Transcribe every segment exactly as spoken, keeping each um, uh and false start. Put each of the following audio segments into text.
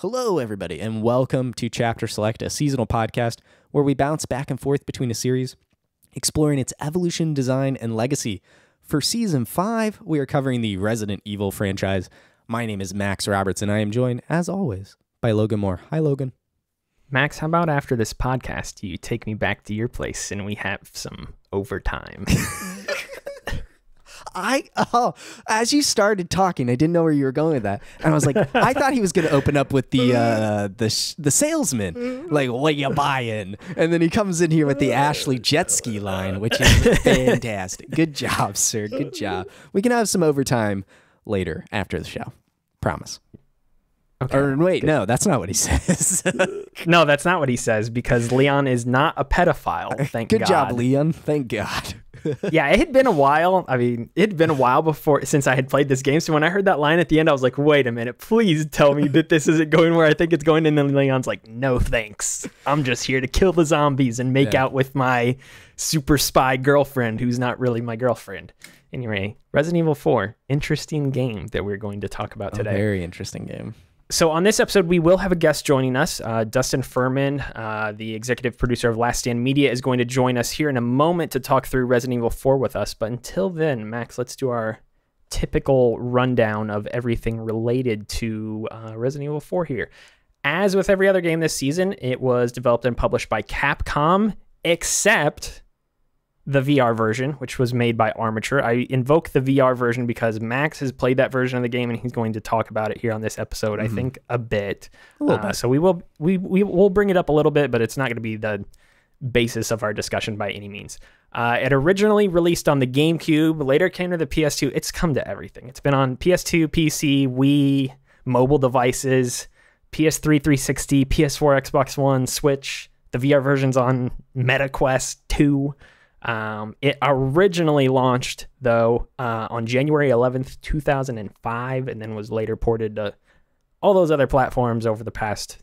Hello, everybody, and welcome to Chapter Select, a seasonal podcast where we bounce back and forth between a series, exploring its evolution, design, and legacy. For Season five, we are covering the Resident Evil franchise. My name is Max Roberts, and I am joined, as always, by Logan Moore. Hi, Logan. Max, how about after this podcast, you take me back to your place and we have some overtime? I oh, as you started talking, I didn't know where you were going with that, and I was like, I thought he was going to open up with the uh, the sh the salesman, like, what you buying? And then he comes in here with the Ashley jet ski line, which is fantastic. Good job, sir. Good job. We can have some overtime later after the show, promise. Okay, or wait, good. No, that's not what he says. No, that's not what he says, because Leon is not a pedophile. Thank God. Good job, Leon. Thank God. Yeah, it had been a while. I mean, it had been a while before since I had played this game. So when I heard that line at the end, I was like, wait a minute, please tell me that this isn't going where I think it's going. And then Leon's like, no, thanks. I'm just here to kill the zombies and make yeah. out with my super spy girlfriend who's not really my girlfriend. Anyway, Resident Evil four, interesting game that we're going to talk about today. A very interesting game. So on this episode, we will have a guest joining us. Uh, Dustin Furman, uh, the executive producer of Last Stand Media, is going to join us here in a moment to talk through Resident Evil four with us. But until then, Max, let's do our typical rundown of everything related to uh, Resident Evil four here. As with every other game this season, it was developed and published by Capcom, except the V R version, which was made by Armature. I invoke the V R version because Max has played that version of the game, and he's going to talk about it here on this episode. Mm-hmm. I think a bit. A little uh, bit. So we will we we will bring it up a little bit, but it's not going to be the basis of our discussion by any means. Uh, it originally released on the GameCube, later came to the P S two. It's come to everything. It's been on P S two, P C, Wii, mobile devices, P S three, three sixty, P S four, Xbox One, Switch. The V R version's on MetaQuest two. Um, it originally launched, though, uh, on January eleventh, two thousand five, and then was later ported to all those other platforms over the past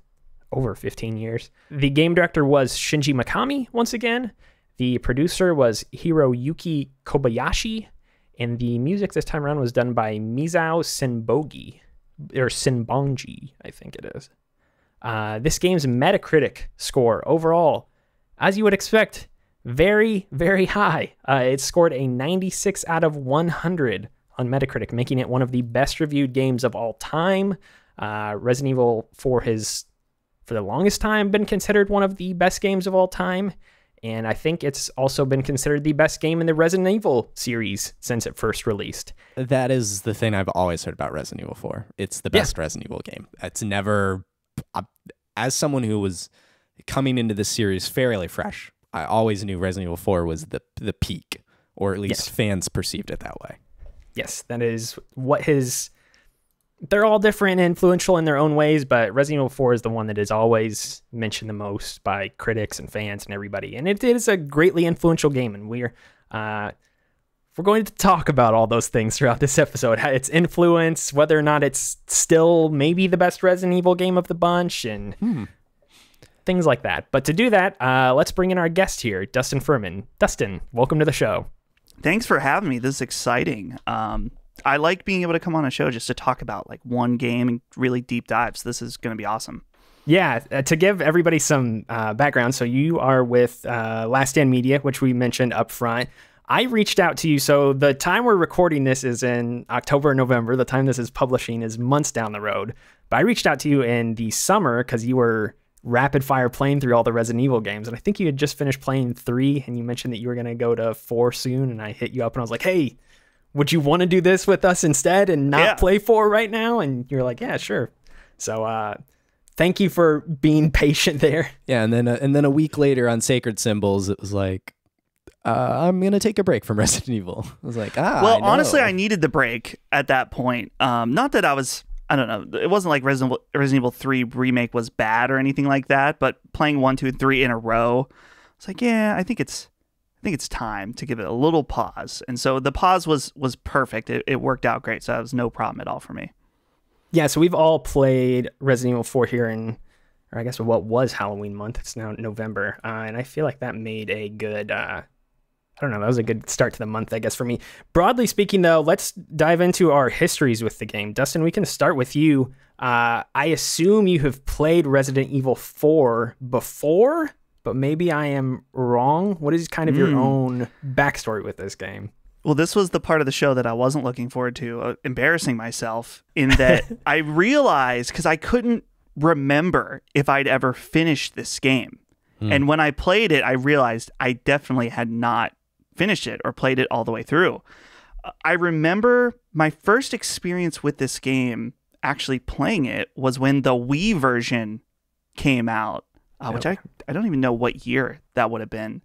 over fifteen years. The game director was Shinji Mikami, once again. The producer was Hiroyuki Kobayashi, and the music this time around was done by Misao Senbongi, or Senbongi, I think it is. Uh, this game's Metacritic score overall, as you would expect, very, very high. Uh, it scored a ninety-six out of one hundred on Metacritic, making it one of the best reviewed games of all time. Uh, Resident Evil four has, for the longest time, been considered one of the best games of all time. And I think it's also been considered the best game in the Resident Evil series since it first released. That is the thing I've always heard about Resident Evil four. It's the best yeah. Resident Evil game. It's never, uh, as someone who was coming into this series fairly fresh, I always knew Resident Evil four was the the peak, or at least yes. fans perceived it that way. Yes, that is what his... They're all different and influential in their own ways, but Resident Evil four is the one that is always mentioned the most by critics and fans and everybody. And it is a greatly influential game, and we're, uh, we're going to talk about all those things throughout this episode. Its influence, whether or not it's still maybe the best Resident Evil game of the bunch, and... Hmm. Things like that. But to do that, uh, let's bring in our guest here, Dustin Furman. Dustin, welcome to the show. Thanks for having me. This is exciting. Um, I like being able to come on a show just to talk about like one game and really deep dives. This is going to be awesome. Yeah, uh, to give everybody some uh, background, so you are with uh, Last Stand Media, which we mentioned up front. I reached out to you, so the time we're recording this is in October, November. The time this is publishing is months down the road. But I reached out to you in the summer because you were rapid fire playing through all the Resident Evil games, and I think you had just finished playing three, and you mentioned that you were going to go to four soon, and I hit you up and I was like, hey, would you want to do this with us instead and not yeah. play four right now? And you're like, yeah, sure. So uh thank you for being patient there. Yeah. And then uh, and then a week later on Sacred Symbols, it was like, Uh, I'm going to take a break from Resident Evil. I was like, ah, well, I honestly, I needed the break at that point. Um, not that I was, I don't know. It wasn't like Resident Evil, Resident Evil three Remake was bad or anything like that, but playing one, two, and three in a row, it's like, yeah, I think it's, I think it's time to give it a little pause. And so the pause was was perfect. It, it worked out great, so that was no problem at all for me. Yeah, so we've all played Resident Evil four here in, or I guess what was Halloween month. It's now November, uh, and I feel like that made a good, uh, I don't know, that was a good start to the month, I guess, for me. Broadly speaking, though, let's dive into our histories with the game. Dustin, we can start with you. Uh, I assume you have played Resident Evil four before, but maybe I am wrong. What is kind of mm. your own backstory with this game? Well, this was the part of the show that I wasn't looking forward to, uh, embarrassing myself, in that I realized, because I couldn't remember if I'd ever finished this game. Mm. And when I played it, I realized I definitely had not finished it or played it all the way through. I remember my first experience with this game, actually playing it, was when the Wii version came out, uh, which I, I don't even know what year that would have been.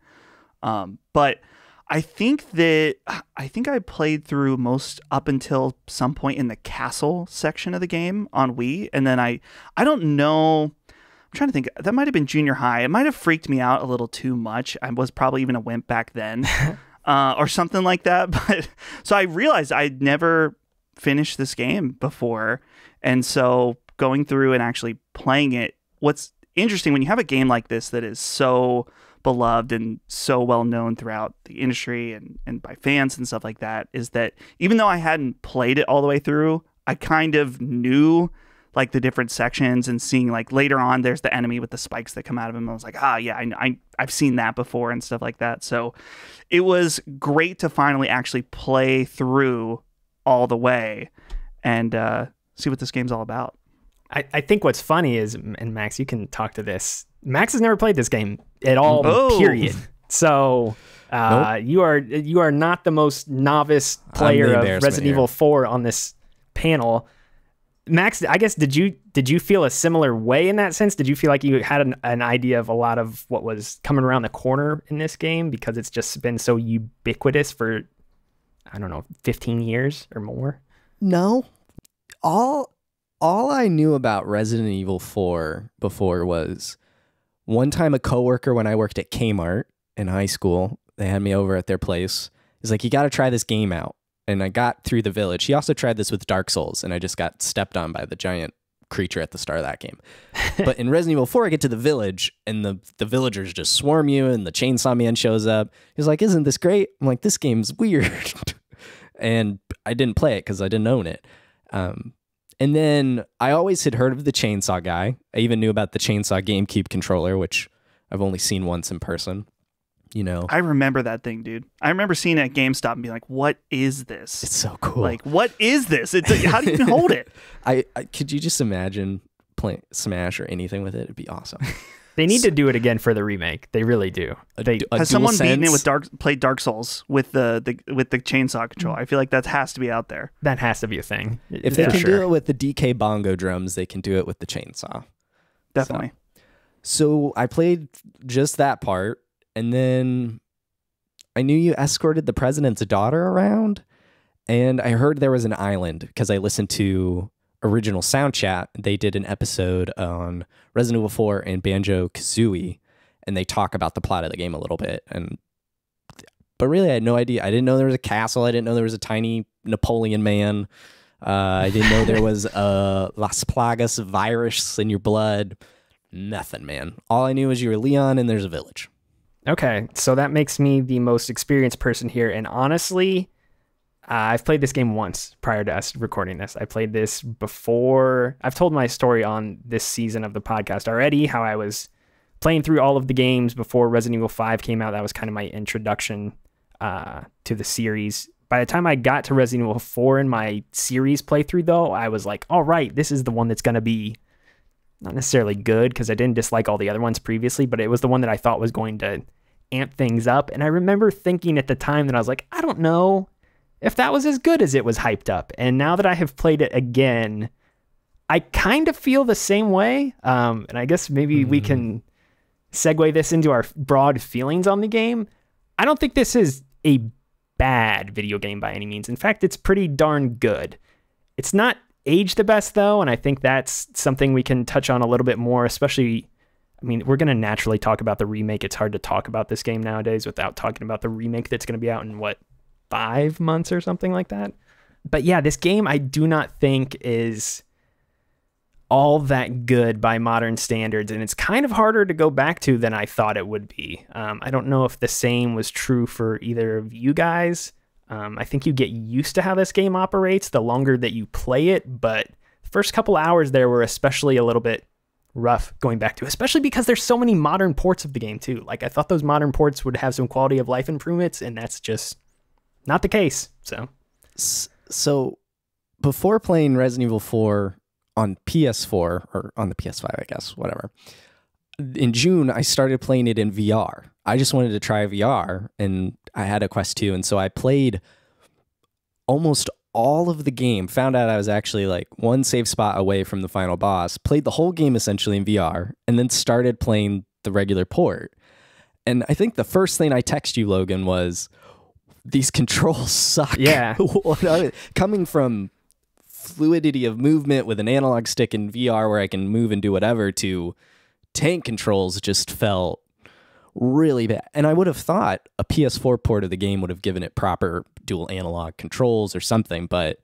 Um, but I think that I think I played through most up until some point in the castle section of the game on Wii. And then I, I don't know. I'm trying to think, that might have been junior high. It might have freaked me out a little too much. I was probably even a wimp back then, uh, or something like that. But so I realized I'd never finished this game before, and so going through and actually playing it. What's interesting when you have a game like this that is so beloved and so well known throughout the industry and and by fans and stuff like that, is that even though I hadn't played it all the way through, I kind of knew, like, the different sections, and seeing, like, later on there's the enemy with the spikes that come out of him. I was like, ah, yeah, I, I, I've seen that before and stuff like that. So it was great to finally actually play through all the way and uh, see what this game's all about. I, I think what's funny is, and Max, you can talk to this, Max has never played this game at all, oh. period. So uh, nope. you are you are not the most novice player of Resident here. Evil four on this panel. Max, I guess, did you did you feel a similar way in that sense? Did you feel like you had an, an idea of a lot of what was coming around the corner in this game, because it's just been so ubiquitous for, I don't know, fifteen years or more? No. All all I knew about Resident Evil four before was one time a coworker, when I worked at Kmart in high school, they had me over at their place. He's like, you got to try this game out. And I got through the village. He also tried this with Dark Souls, and I just got stepped on by the giant creature at the start of that game. But in Resident Evil four, I get to the village, and the, the villagers just swarm you, and the Chainsaw Man shows up. He's like, isn't this great? I'm like, this game's weird. And I didn't play it because I didn't own it. Um, and then I always had heard of the Chainsaw guy. I even knew about the Chainsaw GameCube controller, which I've only seen once in person. You know, I remember that thing, dude. I remember seeing it at GameStop and being like, what is this? It's so cool. Like, what is this? It's like, how do you even hold it? I, I could you just imagine playing Smash or anything with it? It'd be awesome. They need so, to do it again for the remake. They really do. A, they, a has someone sense? beaten it with Dark played Dark Souls with the, the with the chainsaw control? I feel like that has to be out there. That has to be a thing. If they yeah, can sure. do it with the D K bongo drums, they can do it with the chainsaw. Definitely. So, so I played just that part. And then I knew you escorted the president's daughter around, and I heard there was an island because I listened to original sound chat. They did an episode on Resident Evil four and Banjo-Kazooie, and they talk about the plot of the game a little bit. And but really, I had no idea. I didn't know there was a castle. I didn't know there was a tiny Napoleon man. Uh, I didn't know there was a Las Plagas virus in your blood. Nothing, man. All I knew was you were Leon, and there's a village. Okay, so that makes me the most experienced person here. And honestly, uh, I've played this game once prior to us recording this. I played this before. I've told my story on this season of the podcast already, how I was playing through all of the games before Resident Evil five came out. That was kind of my introduction uh, to the series. By the time I got to Resident Evil four in my series playthrough, though, I was like, all right, this is the one that's going to be not necessarily good, because I didn't dislike all the other ones previously, but it was the one that I thought was going to amp things up. And I remember thinking at the time that I was like, I don't know if that was as good as it was hyped up. And now that I have played it again, I kind of feel the same way. Um, and I guess maybe mm-hmm. we can segue this into our broad feelings on the game. I don't think this is a bad video game by any means. In fact, it's pretty darn good. It's not age the best, though, and I think that's something we can touch on a little bit more, especially, I mean, we're going to naturally talk about the remake. It's hard to talk about this game nowadays without talking about the remake that's going to be out in, what, five months or something like that? But yeah, this game I do not think is all that good by modern standards, and it's kind of harder to go back to than I thought it would be. Um, I don't know if the same was true for either of you guys. Um, I think you get used to how this game operates the longer that you play it, but the first couple hours there were especially a little bit rough going back to, especially because there's so many modern ports of the game too. Like, I thought those modern ports would have some quality of life improvements, and that's just not the case. So, so before playing Resident Evil four on P S four, or on the P S five, I guess, whatever, in June I started playing it in V R. I just wanted to try V R, and I had a Quest two, and so I played almost all of the game, found out I was actually like one save spot away from the final boss, played the whole game essentially in V R, and then started playing the regular port. And I think the first thing I text you, Logan, was, these controls suck. Yeah. Coming from fluidity of movement with an analog stick in V R where I can move and do whatever, to tank controls just felt really bad. And I would have thought a P S four port of the game would have given it proper dual analog controls or something, but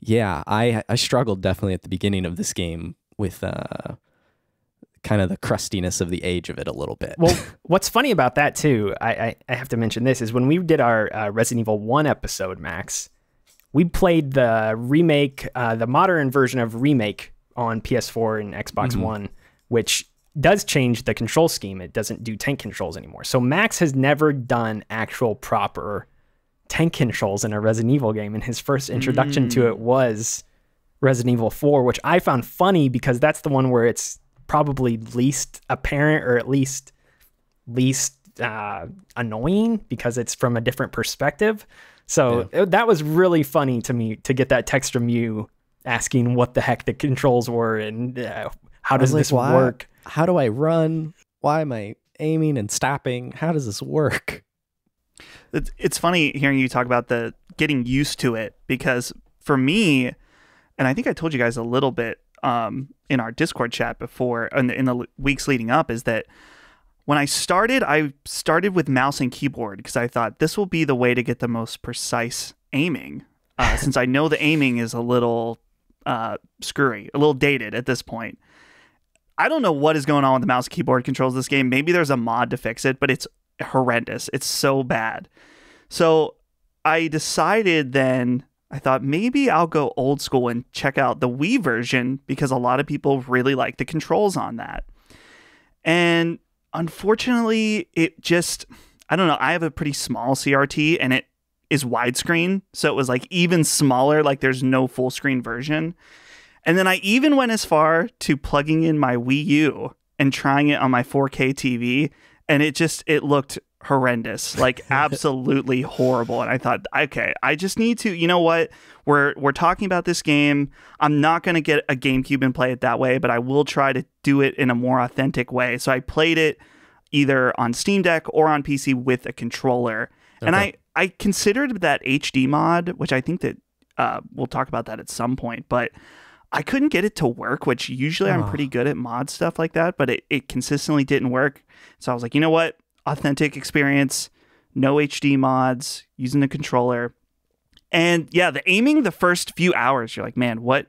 yeah, I, I struggled definitely at the beginning of this game with uh, kind of the crustiness of the age of it a little bit. Well, what's funny about that too, I, I, I have to mention this, is when we did our uh, Resident Evil one episode, Max, we played the remake, uh, the modern version of Remake on P S four and Xbox mm-hmm. One, which does change the control scheme. It doesn't do tank controls anymore. So Max has never done actual proper tank controls in a Resident Evil game, and his first introduction mm. to it was Resident Evil four, which I found funny because that's the one where it's probably least apparent, or at least least uh, annoying, because it's from a different perspective. So yeah. it, that was really funny to me to get that text from you asking what the heck the controls were and uh, how does like, this why? work? How do I run? Why am I aiming and stopping? How does this work? It's funny hearing you talk about the getting used to it, because for me, and I think I told you guys a little bit um, in our Discord chat before, in the, in the weeks leading up, is that when I started, I started with mouse and keyboard because I thought this will be the way to get the most precise aiming, uh, since I know the aiming is a little uh, screwy, a little dated at this point. I don't know what is going on with the mouse and keyboard controls of this game. Maybe there's a mod to fix it, but it's horrendous. It's so bad. So I decided then, I thought maybe I'll go old school and check out the Wii version, because a lot of people really like the controls on that. And unfortunately, it just, I don't know, I have a pretty small C R T and it is widescreen. So it was like even smaller, like there's no full screen version. And then I even went as far to plugging in my Wii U and trying it on my four K T V, and it just, it looked horrendous, like absolutely horrible. And I thought, okay, I just need to, you know what, we're we're talking about this game. I'm not going to get a GameCube and play it that way, but I will try to do it in a more authentic way. So I played it either on Steam Deck or on P C with a controller. Okay. And I, I considered that H D mod, which I think that uh, we'll talk about that at some point, but I couldn't get it to work, which usually oh. I'm pretty good at mod stuff like that, but it, it consistently didn't work. So I was like, you know what? Authentic experience, no H D mods, using the controller. And yeah, the aiming the first few hours, you're like, man, what,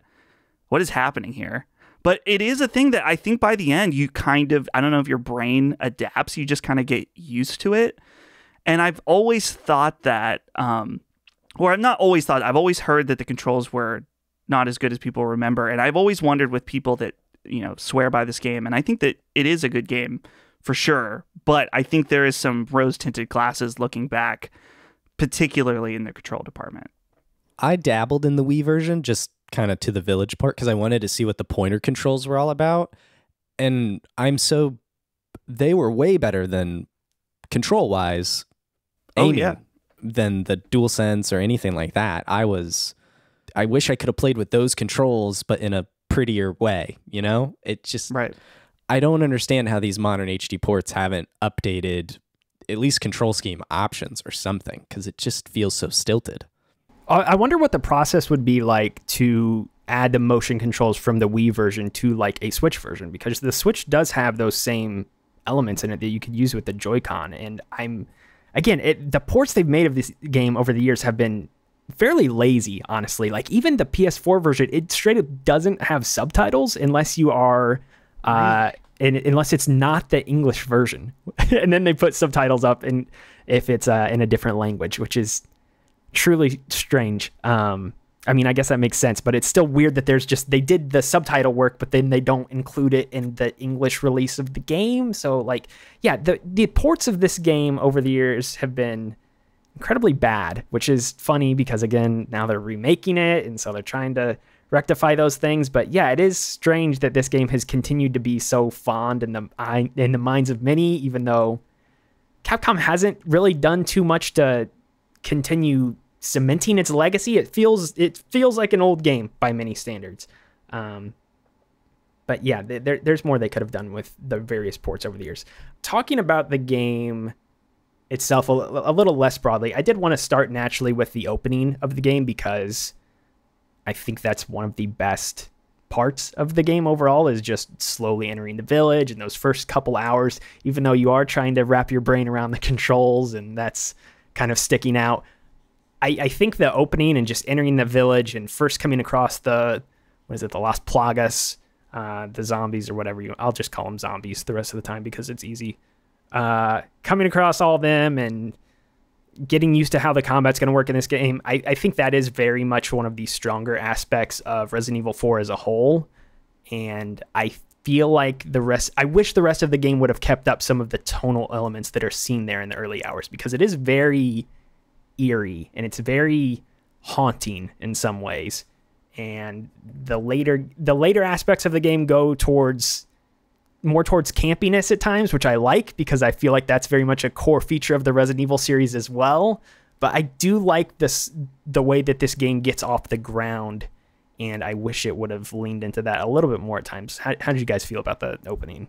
what is happening here? But it is a thing that I think by the end, you kind of, I don't know if your brain adapts, you just kind of get used to it. And I've always thought that, um, or I've not always thought, I've always heard that the controls were not as good as people remember. And I've always wondered with people that, you know, swear by this game. And I think that it is a good game for sure. But I think there is some rose-tinted glasses looking back, particularly in the control department. I dabbled in the Wii version, just kind of to the Village part, because I wanted to see what the pointer controls were all about. And I'm so... They were way better than control-wise aiming oh, yeah. than the DualSense or anything like that. I was... I wish I could have played with those controls, but in a prettier way, you know? It just, right. I don't understand how these modern H D ports haven't updated at least control scheme options or something, because it just feels so stilted. I wonder what the process would be like to add the motion controls from the Wii version to like a Switch version, because the Switch does have those same elements in it that you could use with the Joy-Con. And I'm, again, it, the ports they've made of this game over the years have been fairly lazy, honestly. Like, even the P S four version, it straight up doesn't have subtitles unless you are uh and right. unless it's not the English version. And then they put subtitles up, and if it's uh in a different language, which is truly strange. um I mean, I guess that makes sense, but it's still weird that there's just, they did the subtitle work, but then they don't include it in the English release of the game. So, like, yeah, the, the ports of this game over the years have been incredibly bad, which is funny because, again, now they're remaking it, and so they're trying to rectify those things. But yeah, it is strange that this game has continued to be so fond in the, in the minds of many, even though Capcom hasn't really done too much to continue cementing its legacy. It feels it feels like an old game by many standards. Um, but yeah, there, there's more they could have done with the various ports over the years. Talking about the game itself a, a little less broadly, I did want to start naturally with the opening of the game, because I think that's one of the best parts of the game overall, is just slowly entering the village in those first couple hours, even though you are trying to wrap your brain around the controls and that's kind of sticking out. I, I think the opening and just entering the village and first coming across the, what is it, the Las Plagas, uh, the zombies or whatever you, I'll just call them zombies the rest of the time because it's easy. Uh, coming across all of them and getting used to how the combat's going to work in this game, I, I think that is very much one of the stronger aspects of Resident Evil four as a whole. And I feel like the rest, I wish the rest of the game would have kept up some of the tonal elements that are seen there in the early hours, because it is very eerie and it's very haunting in some ways, and the later the later aspects of the game go towards more towards campiness at times, which I like, because I feel like that's very much a core feature of the Resident Evil series as well. But I do like this, the way that this game gets off the ground, and I wish it would have leaned into that a little bit more at times. How, how did you guys feel about the opening?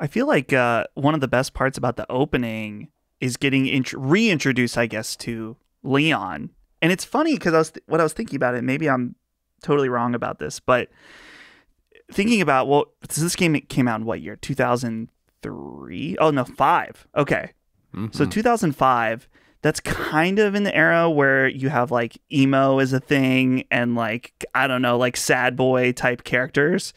I feel like uh, one of the best parts about the opening is getting int- reintroduced, I guess, to Leon. And it's funny because I was th- what I was thinking about it, maybe I'm totally wrong about this, but thinking about, well, this game came out in what year? two thousand three? Oh, no, five. Okay. Mm-hmm. So two thousand five, that's kind of in the era where you have, like, emo as a thing and, like, I don't know, like, sad boy type characters.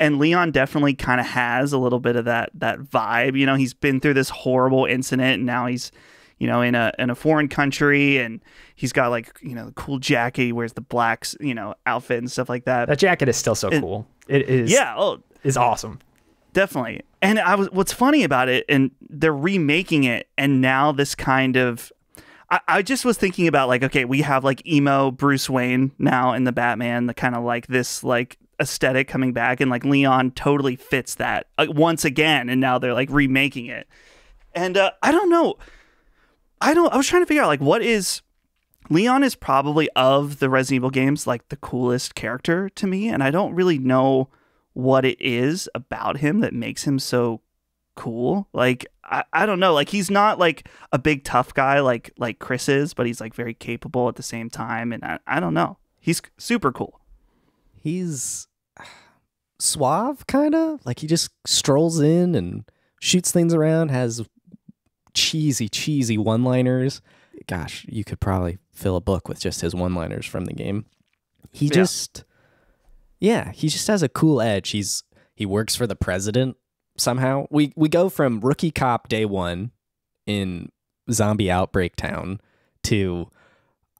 And Leon definitely kind of has a little bit of that that vibe. You know, he's been through this horrible incident, and now he's, you know, in a in a foreign country, and he's got, like, you know, the cool jacket. He wears the black, you know, outfit and stuff like that. That jacket is still so it, cool. It is. Yeah. Oh, it's awesome. Definitely. And I was, what's funny about it, and they're remaking it, and now this kind of, I, I just was thinking about, like, okay, we have, like, emo Bruce Wayne now in the Batman, the kind of, like, this, like, aesthetic coming back, and, like, Leon totally fits that uh, once again, and now they're, like, remaking it. And uh, I don't know, I don't I was trying to figure out, like, what is Leon is probably of the Resident Evil games, like, the coolest character to me, and I don't really know what it is about him that makes him so cool. Like, I, I don't know, like, he's not, like, a big tough guy like like Chris is, but he's, like, very capable at the same time, and I, I don't know, he's super cool. He's suave, kind of. Like, he just strolls in and shoots things around, has cheesy, cheesy one-liners. Gosh, you could probably fill a book with just his one-liners from the game. He yeah. just, yeah, he just has a cool edge. He's he works for the president somehow. We, we go from rookie cop day one in zombie outbreak town to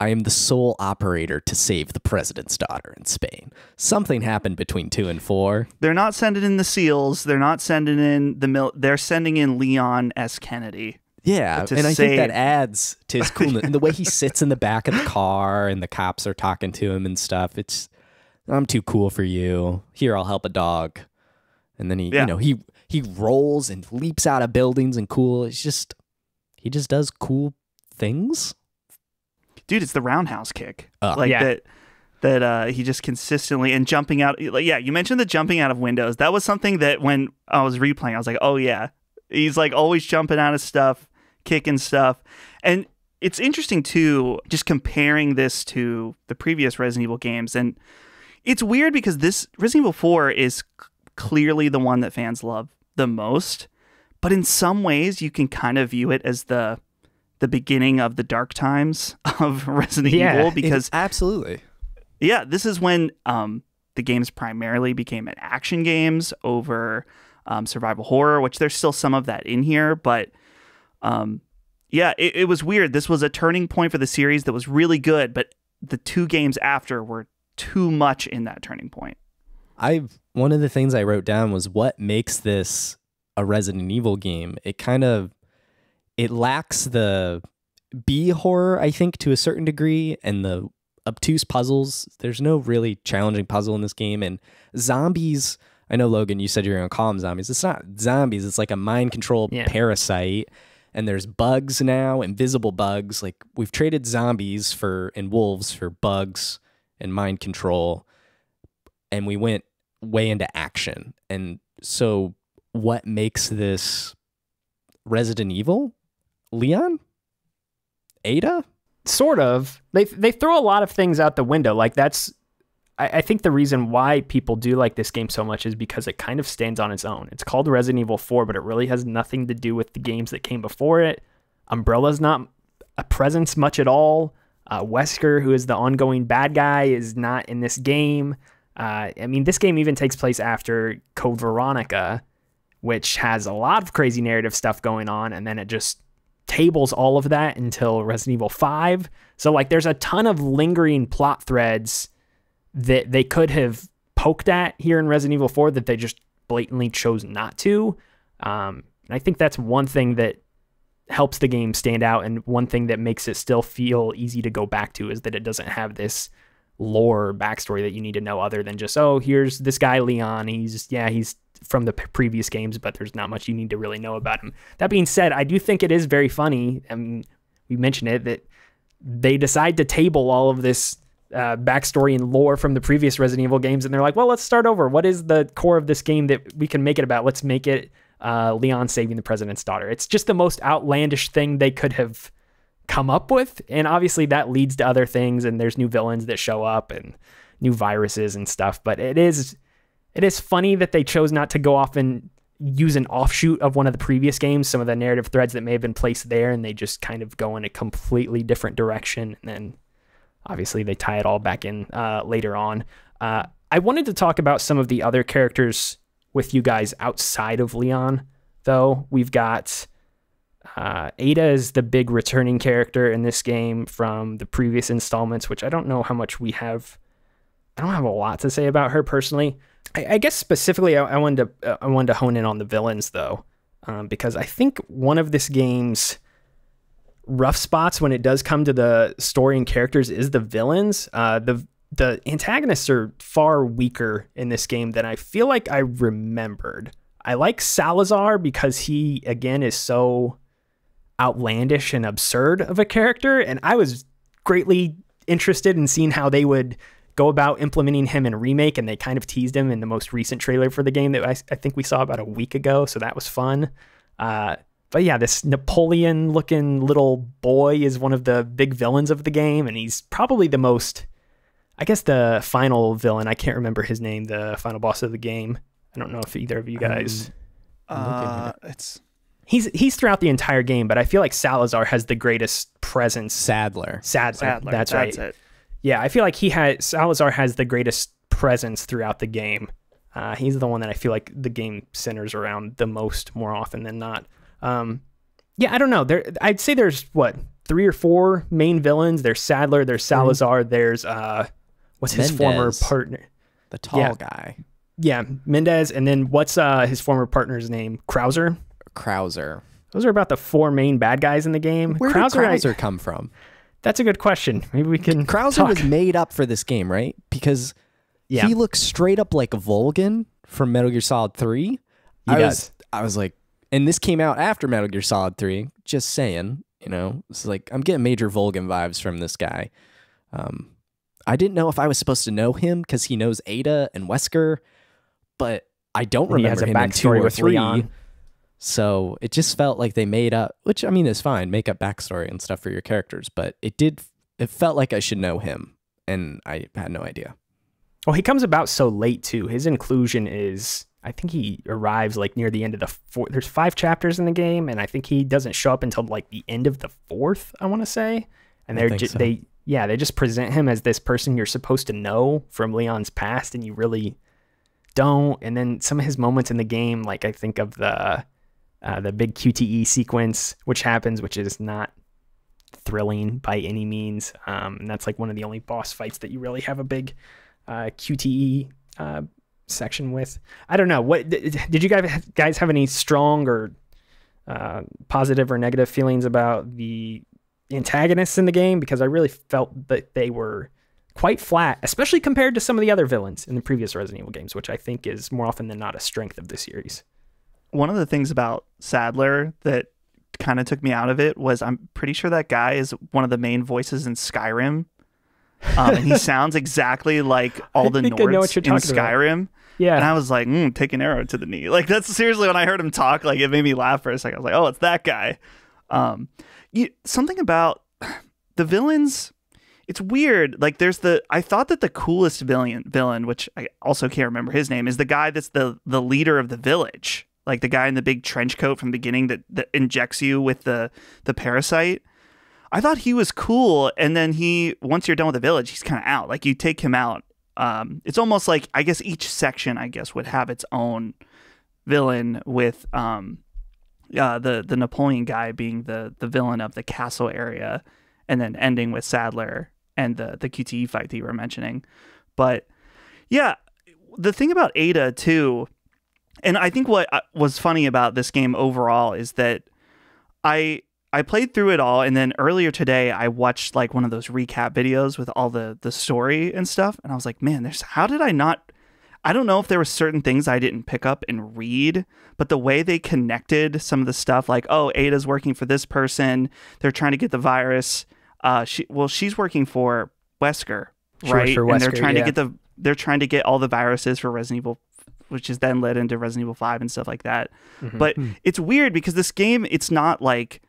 I am the sole operator to save the president's daughter in Spain. Something happened between two and four. They're not sending in the SEALs. They're not sending in the mil. They're sending in Leon S. Kennedy. Yeah, and I think that adds to his coolness. And the way he sits in the back of the car and the cops are talking to him and stuff. It's, I'm too cool for you. Here, I'll help a dog. And then he, yeah. you know, he he rolls and leaps out of buildings and cool. It's just, he just does cool things. Dude, it's the roundhouse kick, uh, like yeah. that. That uh, he just consistently and jumping out. Like, yeah, you mentioned the jumping out of windows. That was something that when I was replaying, I was like, oh yeah, he's, like, always jumping out of stuff, kicking stuff. And it's interesting too, just comparing this to the previous Resident Evil games. And it's weird because this Resident Evil four is clearly the one that fans love the most, but in some ways you can kind of view it as the the beginning of the dark times of Resident yeah, Evil because it, absolutely, yeah, this is when um, the games primarily became an action games over um, survival horror, which there's still some of that in here, but um, yeah, it, it was weird. This was a turning point for the series that was really good, but the two games after were too much in that turning point. I've one of the things I wrote down was what makes this a Resident Evil game. It kind of it lacks the B horror, I think, to a certain degree, and the obtuse puzzles. There's no really challenging puzzle in this game, and zombies. I know, Logan, you said you're gonna call them zombies. It's not zombies. It's like a mind control yeah. parasite. And there's bugs now, invisible bugs. Like we've traded zombies for and wolves for bugs and mind control, and we went way into action. And so, what makes this Resident Evil? Leon? Ada? Sort of. They they throw a lot of things out the window. Like that's, I, I think the reason why people do like this game so much is because it kind of stands on its own. It's called Resident Evil four, but it really has nothing to do with the games that came before it. Umbrella's not a presence much at all. Uh, Wesker, who is the ongoing bad guy, is not in this game. Uh, I mean, this game even takes place after Code Veronica, which has a lot of crazy narrative stuff going on, and then it just tables all of that until Resident Evil five. So, like, there's a ton of lingering plot threads that they could have poked at here in Resident Evil four that they just blatantly chose not to. Um, and I think that's one thing that helps the game stand out, and one thing that makes it still feel easy to go back to is that it doesn't have this lore backstory that you need to know other than just, oh, here's this guy Leon. He's, yeah, he's from the previous games, but there's not much you need to really know about him. That being said, I do think it is very funny. I mean, we mentioned it, that they decide to table all of this uh, backstory and lore from the previous Resident Evil games, and they're like, well, let's start over. What is the core of this game that we can make it about? Let's make it uh, Leon saving the president's daughter. It's just the most outlandish thing they could have come up with, and obviously that leads to other things, and there's new villains that show up and new viruses and stuff, but it is... It is funny that they chose not to go off and use an offshoot of one of the previous games, some of the narrative threads that may have been placed there, and they just kind of go in a completely different direction. And then obviously they tie it all back in uh, later on. Uh, I wanted to talk about some of the other characters with you guys outside of Leon, though. We've got uh, Ada is the big returning character in this game from the previous installments, which I don't know how much we have. I don't have a lot to say about her personally. I guess specifically, I wanted to I wanted to hone in on the villains though, um, because I think one of this game's rough spots when it does come to the story and characters is the villains. Uh, the the antagonists are far weaker in this game than I feel like I remembered. I like Salazar because he again is so outlandish and absurd of a character, and I was greatly interested in seeing how they would go about implementing him in Remake, and they kind of teased him in the most recent trailer for the game that I, I think we saw about a week ago, so that was fun. Uh, but yeah, this Napoleon-looking little boy is one of the big villains of the game, and he's probably the most, I guess the final villain, I can't remember his name, the final boss of the game. I don't know if either of you guys... Um, uh, it's he's, he's throughout the entire game, but I feel like Salazar has the greatest presence. Saddler. Saddler, Saddler that's, that's right. It. Yeah, I feel like he has, Salazar has the greatest presence throughout the game. Uh, he's the one that I feel like the game centers around the most more often than not. Um, yeah, I don't know. There, I'd say there's, what, three or four main villains. There's Saddler, there's Salazar, there's, uh, what's his Mendez, former partner? The tall yeah. guy. Yeah, Mendez, and then what's uh, his former partner's name? Krauser? Krauser. Those are about the four main bad guys in the game. Where Krauser, did Krauser I, come from? That's a good question. Maybe we can Krauser talk. was made up for this game, right? Because yeah. he looks straight up like Volgan from Metal Gear Solid three. He I does. was I was like, and this came out after Metal Gear Solid three, just saying, you know, it's like I'm getting major Volgan vibes from this guy. Um, I didn't know if I was supposed to know him because he knows Ada and Wesker, but I don't and remember he has a him backstory in two or with three. Leon. So it just felt like they made up, which I mean is fine, make up backstory and stuff for your characters, but it did, it felt like I should know him, and I had no idea. Well, he comes about so late too. His inclusion is I think he arrives like near the end of the fourth. There's five chapters in the game, and I think he doesn't show up until like the end of the fourth, I want to say. And they're just, so. they, yeah, they just present him as this person you're supposed to know from Leon's past, and you really don't. And then some of his moments in the game, like I think of the uh, the big Q T E sequence, which happens, which is not thrilling by any means. Um, and that's like one of the only boss fights that you really have a big uh, Q T E uh, section with. I don't know. What did you guys guys have any strong or uh, positive or negative feelings about the antagonists in the game? Because I really felt that they were quite flat, especially compared to some of the other villains in the previous Resident Evil games, which I think is more often than not a strength of the series. One of the things about Saddler that kind of took me out of it was I'm pretty sure that guy is one of the main voices in Skyrim. Um, and he sounds exactly like all the Nords in Skyrim. About. Yeah. And I was like, mm, take an arrow to the knee. Like, that's seriously, when I heard him talk, like, it made me laugh for a second. I was like, oh, it's that guy. Um, you, something about the villains, it's weird. Like, there's the, I thought that the coolest villain, villain, which I also can't remember his name, is the guy that's the, the leader of the village. Like the guy in the big trench coat from the beginning that, that injects you with the, the parasite. I thought he was cool. And then he, once you're done with the village, he's kind of out. Like you take him out. Um, it's almost like, I guess each section, I guess, would have its own villain with um, uh, the, the Napoleon guy being the, the villain of the castle area. And then ending with Saddler and the, the Q T E fight that you were mentioning. But yeah, the thing about Ada too... And I think what was funny about this game overall is that I I played through it all, and then earlier today I watched like one of those recap videos with all the the story and stuff, and I was like, man, there's how did I not? I don't know if there were certain things I didn't pick up and read, but the way they connected some of the stuff, like oh, Ada's working for this person, they're trying to get the virus. Uh, she well, she's working for Wesker, right? She works for Wesker, and they're trying yeah. to get the they're trying to get all the viruses for Resident Evil, which is then led into Resident Evil five and stuff like that. Mm-hmm. But it's weird because this game, it's not like,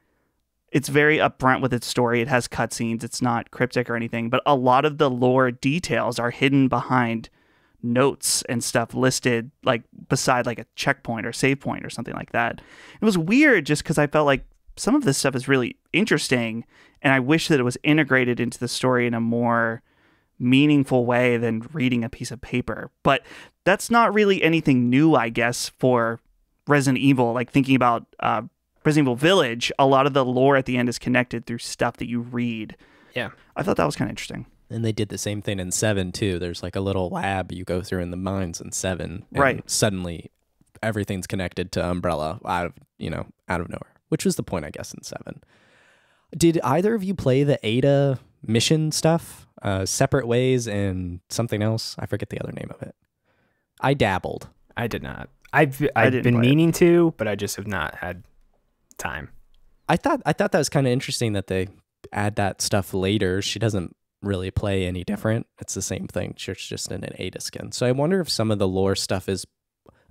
it's very upfront with its story. It has cutscenes. It's not cryptic or anything, but a lot of the lore details are hidden behind notes and stuff listed like beside like a checkpoint or save point or something like that. It was weird just because I felt like some of this stuff is really interesting and I wish that it was integrated into the story in a more meaningful way than reading a piece of paper. But that's not really anything new, I guess, for Resident Evil. Like thinking about uh, Resident Evil Village, a lot of the lore at the end is connected through stuff that you read. Yeah. I thought that was kind of interesting. And they did the same thing in seven, too. There's like a little lab you go through in the mines in seven. And right. Suddenly everything's connected to Umbrella out of, you know, out of nowhere, which was the point, I guess, in seven. Did either of you play the Ada mission stuff? Uh, separate Ways and something else. I forget the other name of it. I dabbled. I did not. I've I've been meaning it. to, but I just have not had time. I thought I thought that was kind of interesting that they add that stuff later. She doesn't really play any different. It's the same thing. She's just in an Ada skin. So I wonder if some of the lore stuff is.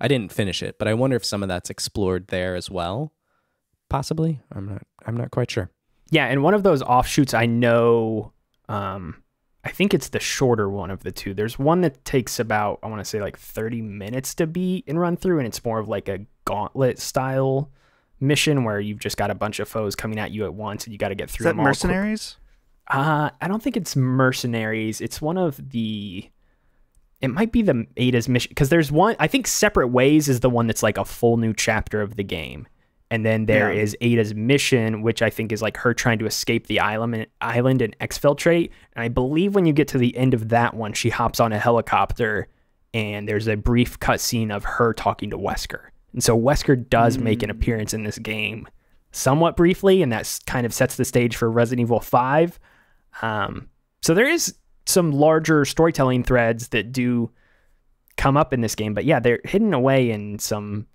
I didn't finish it, but I wonder if some of that's explored there as well. Possibly. I'm not. I'm not quite sure. Yeah, and one of those offshoots, I know. Um, I think it's the shorter one of the two. There's one that takes about, I want to say like thirty minutes to beat and run through. And it's more of like a gauntlet style mission where you've just got a bunch of foes coming at you at once and you got to get through them all. Is that Mercenaries? Uh, I don't think it's Mercenaries. It's one of the, it might be the Ada's mission. Because there's one, I think Separate Ways is the one that's like a full new chapter of the game. And then there yeah. is Ada's mission, which I think is like her trying to escape the island and, island and exfiltrate. And I believe when you get to the end of that one, she hops on a helicopter and there's a brief cutscene of her talking to Wesker. And so Wesker does mm. make an appearance in this game somewhat briefly, and that kind of sets the stage for Resident Evil five. Um, so there is some larger storytelling threads that do come up in this game. But yeah, they're hidden away in some...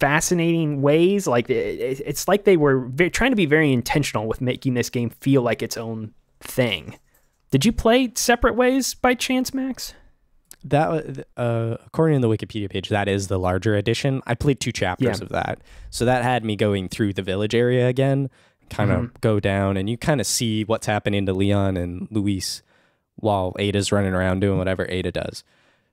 fascinating ways. Like it's like they were very, trying to be very intentional with making this game feel like its own thing. Did you play Separate Ways by chance, Max? That uh according to the Wikipedia page, that is the larger edition. I played two chapters yeah. of that, so that had me going through the village area again, kind of mm-hmm. go down, and you kind of see what's happening to Leon and Luis while Ada's running around doing whatever Ada does.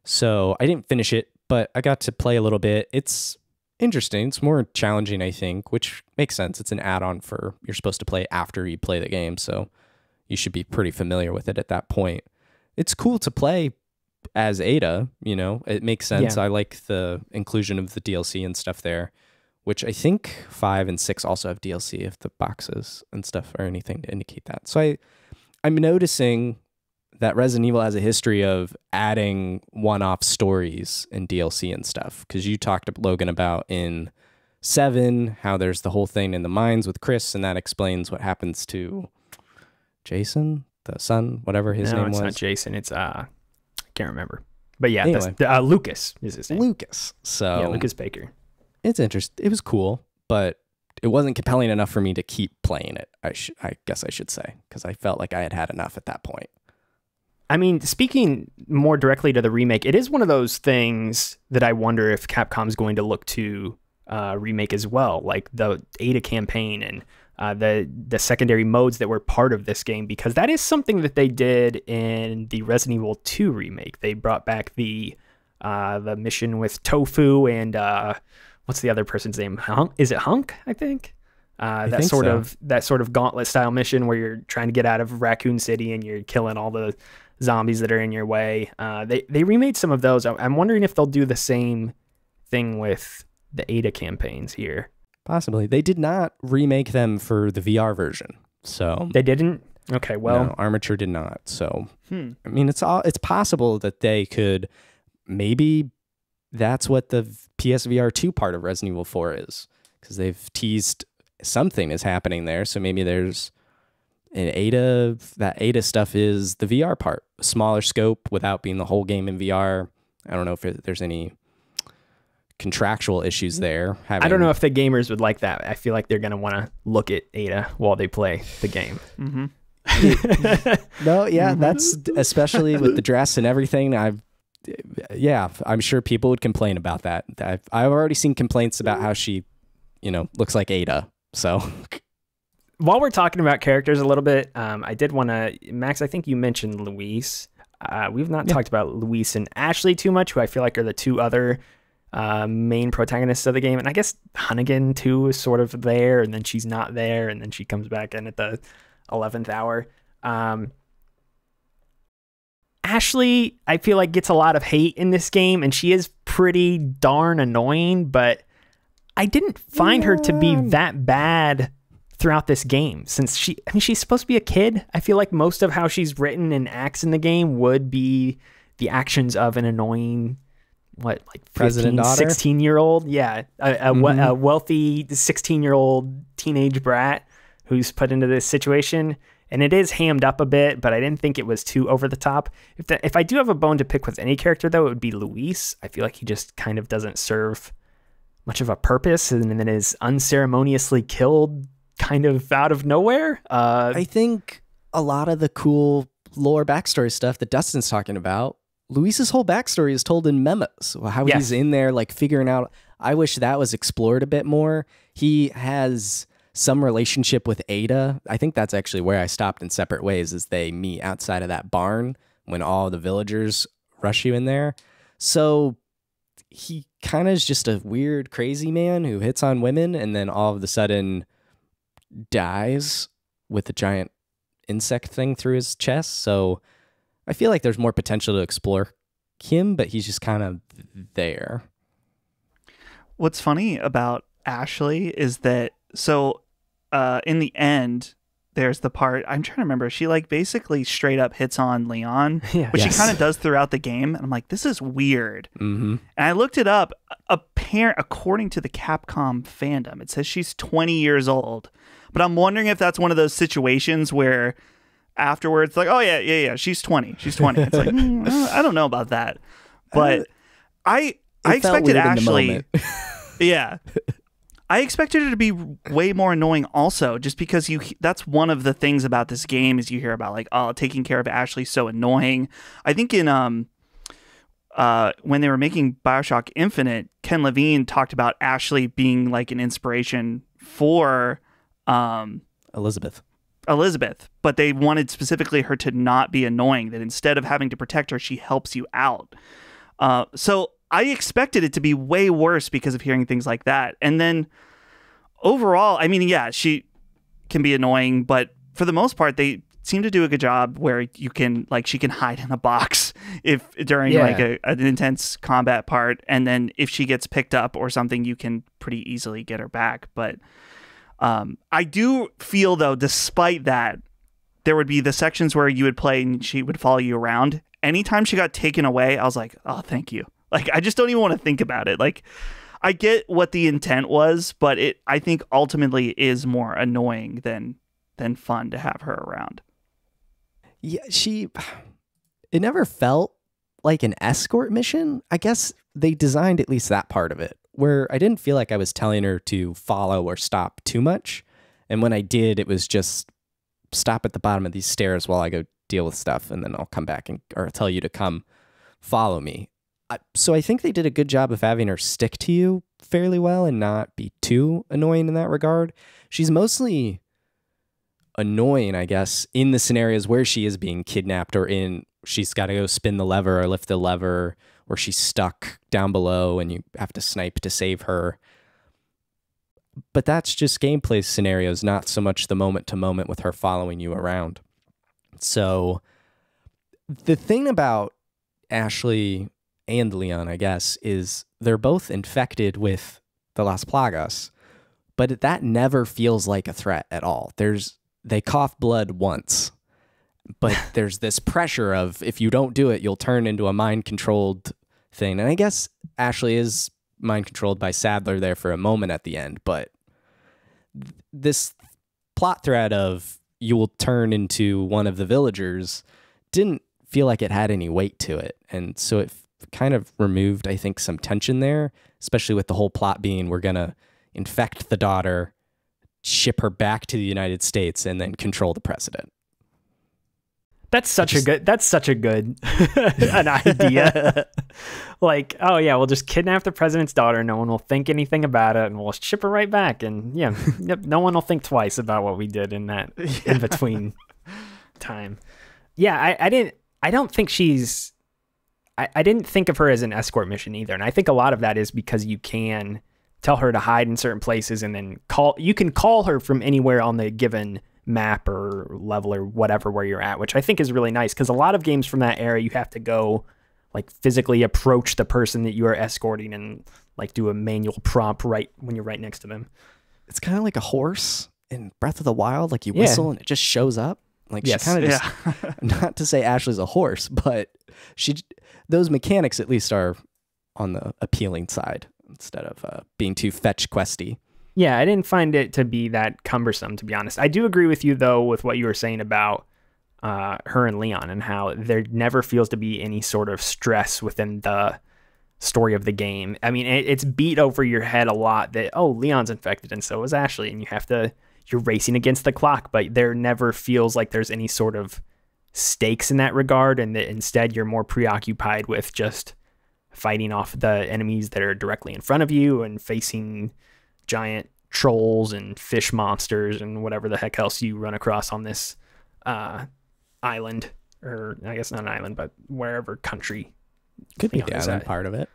So I didn't finish it, but I got to play a little bit. It's interesting. It's more challenging, I think, which makes sense. It's an add-on for you're supposed to play after you play the game, so you should be pretty familiar with it at that point. It's cool to play as Ada, you know, it makes sense. Yeah. I like the inclusion of the D L C and stuff there, which I think five and six also have D L C if the boxes and stuff are anything to indicate that. So I, I'm noticing that Resident Evil has a history of adding one-off stories and D L C and stuff. Because you talked to Logan about in seven, how there's the whole thing in the mines with Chris, and that explains what happens to Jason, the son, whatever his no, name it's was. It's not Jason. It's uh, I can't remember. But yeah, anyway. that's, uh, Lucas is his name. Lucas. So yeah, Lucas Baker. It's interesting. It was cool, but it wasn't compelling enough for me to keep playing it. I sh I guess I should say, because I felt like I had had enough at that point. I mean, speaking more directly to the remake, it is one of those things that I wonder if Capcom's going to look to uh, remake as well, like the Ada campaign and uh, the the secondary modes that were part of this game, because that is something that they did in the Resident Evil two remake. They brought back the uh, the mission with Tofu and uh, what's the other person's name? Hunk? Is it Hunk? I think. Uh, that sort of that sort of gauntlet style mission where you're trying to get out of Raccoon City and you're killing all the zombies that are in your way. Uh, they they remade some of those. I'm wondering if they'll do the same thing with the Ada campaigns here. Possibly. They did not remake them for the V R version. So they didn't. Okay. Well, no, Armature did not. So hmm. I mean, it's all it's possible that they could. Maybe that's what the P S V R two part of Resident Evil four is, because they've teased something is happening there. So maybe there's an Ada, that Ada stuff is the V R part, a smaller scope without being the whole game in V R. I don't know if it, there's any contractual issues there. Having, I don't know if the gamers would like that. I feel like they're going to want to look at Ada while they play the game. Mm-hmm. No, yeah, that's especially with the dress and everything. I've, yeah, I'm sure people would complain about that. I've, I've already seen complaints about how she, you know, looks like Ada. So while we're talking about characters a little bit, um, I did want to, Max, I think you mentioned Luis. Uh, we've not yeah. talked about Luis and Ashley too much, who I feel like are the two other uh, main protagonists of the game. And I guess Hunnigan too is sort of there, and then she's not there, and then she comes back in at the eleventh hour. Um, Ashley, I feel like, gets a lot of hate in this game, and she is pretty darn annoying, but I didn't find yeah. her to be that bad throughout this game, since she, I mean, she's supposed to be a kid. I feel like most of how she's written and acts in the game would be the actions of an annoying, what, like fifteen, sixteen year old. Yeah. A, a, mm-hmm. a wealthy sixteen year old teenage brat who's put into this situation. And it is hammed up a bit, but I didn't think it was too over the top. If the, if I do have a bone to pick with any character though, it would be Luis. I feel like he just kind of doesn't serve much of a purpose, and then is unceremoniously killed kind of out of nowhere. Uh, I think a lot of the cool lore backstory stuff that Dustin's talking about, Luis's whole backstory is told in memos, how yes. he's in there, like figuring out, I wish that was explored a bit more. He has some relationship with Ada. I think that's actually where I stopped in Separate Ways, is they meet outside of that barn when all the villagers rush you in there. So he kind of is just a weird, crazy man who hits on women and then all of a sudden dies with a giant insect thing through his chest. So I feel like there's more potential to explore him, but he's just kind of there. What's funny about Ashley is that, so uh, in the end, there's the part, I'm trying to remember, she like basically straight up hits on Leon, yeah. which yes. she kind of does throughout the game. And I'm like, this is weird. Mm-hmm. And I looked it up. Apparent, according to the Capcom fandom, it says she's twenty years old. But I'm wondering if that's one of those situations where afterwards, like, oh, yeah, yeah, yeah, she's twenty. She's twenty. It's like, mm, I don't know about that. But uh, I, I expected Ashley. yeah. I expected her to be way more annoying also, just because you that's one of the things about this game is you hear about like, oh, taking care of Ashley's so annoying. I think in um uh when they were making BioShock Infinite, Ken Levine talked about Ashley being like an inspiration for um Elizabeth. Elizabeth, but they wanted specifically her to not be annoying, that instead of having to protect her, she helps you out. Uh so I expected it to be way worse because of hearing things like that. And then overall, I mean, yeah, she can be annoying, but for the most part, they seem to do a good job where you can, like, she can hide in a box if during yeah. like a, an intense combat part. And then if she gets picked up or something, you can pretty easily get her back. But um, I do feel, though, despite that, there would be the sections where you would play and she would follow you around. Anytime she got taken away, I was like, oh, thank you. Like, I just don't even want to think about it. Like, I get what the intent was, but it, I think, ultimately is more annoying than than fun to have her around. Yeah, she... It never felt like an escort mission. I guess they designed at least that part of it, where I didn't feel like I was telling her to follow or stop too much. And when I did, it was just stop at the bottom of these stairs while I go deal with stuff, and then I'll come back and or tell you to come follow me. So I think they did a good job of having her stick to you fairly well and not be too annoying in that regard. She's mostly annoying, I guess, in the scenarios where she is being kidnapped or in she's got to go spin the lever or lift the lever or she's stuck down below and you have to snipe to save her. But that's just gameplay scenarios, not so much the moment to moment with her following you around. So the thing about Ashley and Leon, I guess, is they're both infected with the Las Plagas, but that never feels like a threat at all. There's, they cough blood once, but there's this pressure of, if you don't do it, you'll turn into a mind-controlled thing. And I guess Ashley is mind-controlled by Saddler there for a moment at the end, but th this plot thread of you will turn into one of the villagers didn't feel like it had any weight to it. And so it kind of removed, I think, some tension there, especially with the whole plot being we're going to infect the daughter, ship her back to the United States, and then control the president. That's such just, a good, that's such a good an idea. Like, oh yeah, we'll just kidnap the president's daughter. No one will think anything about it and we'll ship her right back. And yeah, yep, no one will think twice about what we did in that yeah. in between time. Yeah. I, I didn't, I don't think she's, I, I didn't think of her as an escort mission either. And I think a lot of that is because you can tell her to hide in certain places and then call, you can call her from anywhere on the given map or level or whatever where you're at, which I think is really nice because a lot of games from that era you have to go like physically approach the person that you are escorting and like do a manual prompt right when you're right next to them. It's kind of like a horse in Breath of the Wild, like you yeah. whistle and it just shows up. Like yes. she kind of just yeah. not to say Ashley's a horse, but she those mechanics at least are on the appealing side instead of uh, being too fetch questy. Yeah, I didn't find it to be that cumbersome, to be honest. I do agree with you, though, with what you were saying about uh, her and Leon and how there never feels to be any sort of stress within the story of the game. I mean, it, it's beat over your head a lot that, oh, Leon's infected and so is Ashley. And you have to, you're racing against the clock, but there never feels like there's any sort of stakes in that regard. And that instead, you're more preoccupied with just fighting off the enemies that are directly in front of you and facing giant trolls and fish monsters and whatever the heck else you run across on this uh, island, or I guess not an island, but wherever country. Could be the island part of it.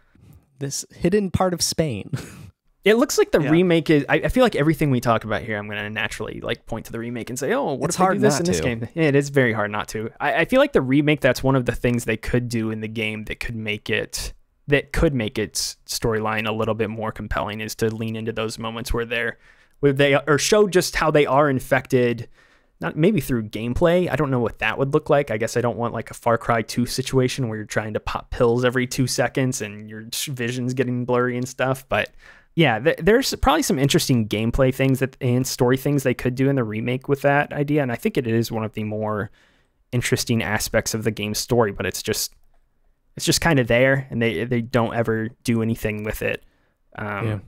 This hidden part of Spain. It looks like the yeah. remake is, I, I feel like everything we talk about here, I'm going to naturally like point to the remake and say, oh, what if they do this in this game? Yeah, it is very hard not to. I, I feel like the remake, that's one of the things they could do in the game that could make it that could make its storyline a little bit more compelling is to lean into those moments where they're, where they or show just how they are infected, not maybe through gameplay. I don't know what that would look like. I guess I don't want like a Far Cry two situation where you're trying to pop pills every two seconds and your vision's getting blurry and stuff. But yeah, th there's probably some interesting gameplay things that and story things they could do in the remake with that idea. And I think it is one of the more interesting aspects of the game's story, but it's just, it's just kind of there, and they they don't ever do anything with it. Um, yeah.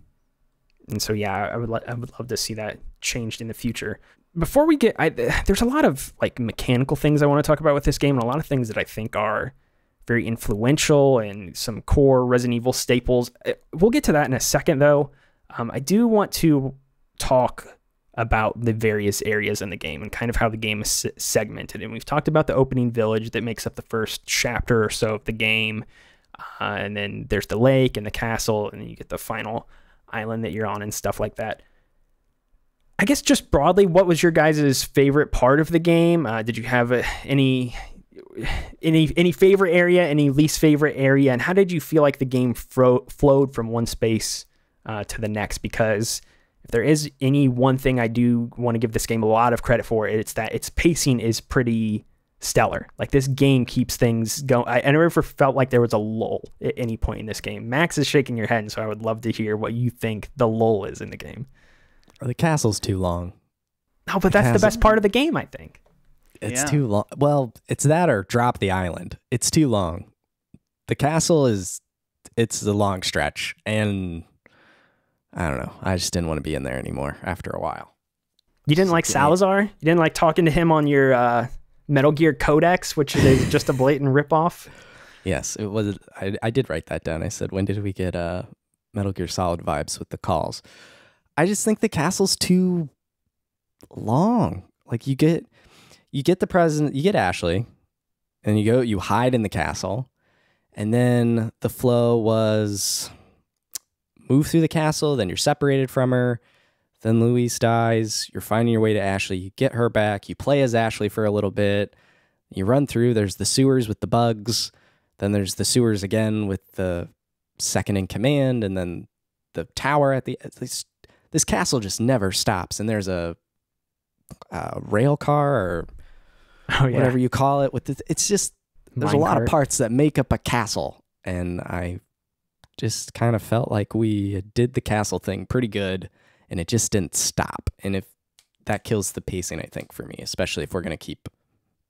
And so, yeah, I would I would love to see that changed in the future. Before we get, I, there's a lot of like mechanical things I want to talk about with this game, and a lot of things that I think are very influential and some core Resident Evil staples. We'll get to that in a second, though. Um, I do want to talk about the various areas in the game and kind of how the game is segmented. And we've talked about the opening village that makes up the first chapter or so of the game. Uh, and then there's the lake and the castle, and then you get the final island that you're on and stuff like that. I guess just broadly, what was your guys' favorite part of the game? Uh, did you have uh, any, any, any favorite area, any least favorite area? And how did you feel like the game fro flowed from one space uh, to the next? Because if there is any one thing I do want to give this game a lot of credit for, it's that its pacing is pretty stellar. Like, this game keeps things going. I, I never felt like there was a lull at any point in this game. Max is shaking your head, and so I would love to hear what you think the lull is in the game. Or the castle's too long. No, but the that's castle. the best part of the game, I think. It's yeah. too long. Well, it's that or drop the island. It's too long. The castle is, it's the long stretch. And I don't know. I just didn't want to be in there anymore after a while. You didn't like Salazar? You didn't like talking to him on your uh, Metal Gear Codex, which is just a blatant ripoff? Yes, it was. I, I did write that down. I said, when did we get uh, Metal Gear Solid vibes with the calls? I just think the castle's too long. Like, you get, you get the president, you get Ashley, and you go, you hide in the castle, and then the flow was move through the castle. Then you're separated from her. Then Louise dies. You're finding your way to Ashley. You get her back. You play as Ashley for a little bit. You run through. There's the sewers with the bugs. Then there's the sewers again with the second in command, and then the tower at the at least. This castle just never stops, and there's a, a rail car or oh, yeah. whatever you call it. With this, it's just there's Mine a lot cart. of parts that make up a castle, and I just kind of felt like we did the castle thing pretty good, and it just didn't stop. And if that kills the pacing, I think, for me, especially if we're gonna keep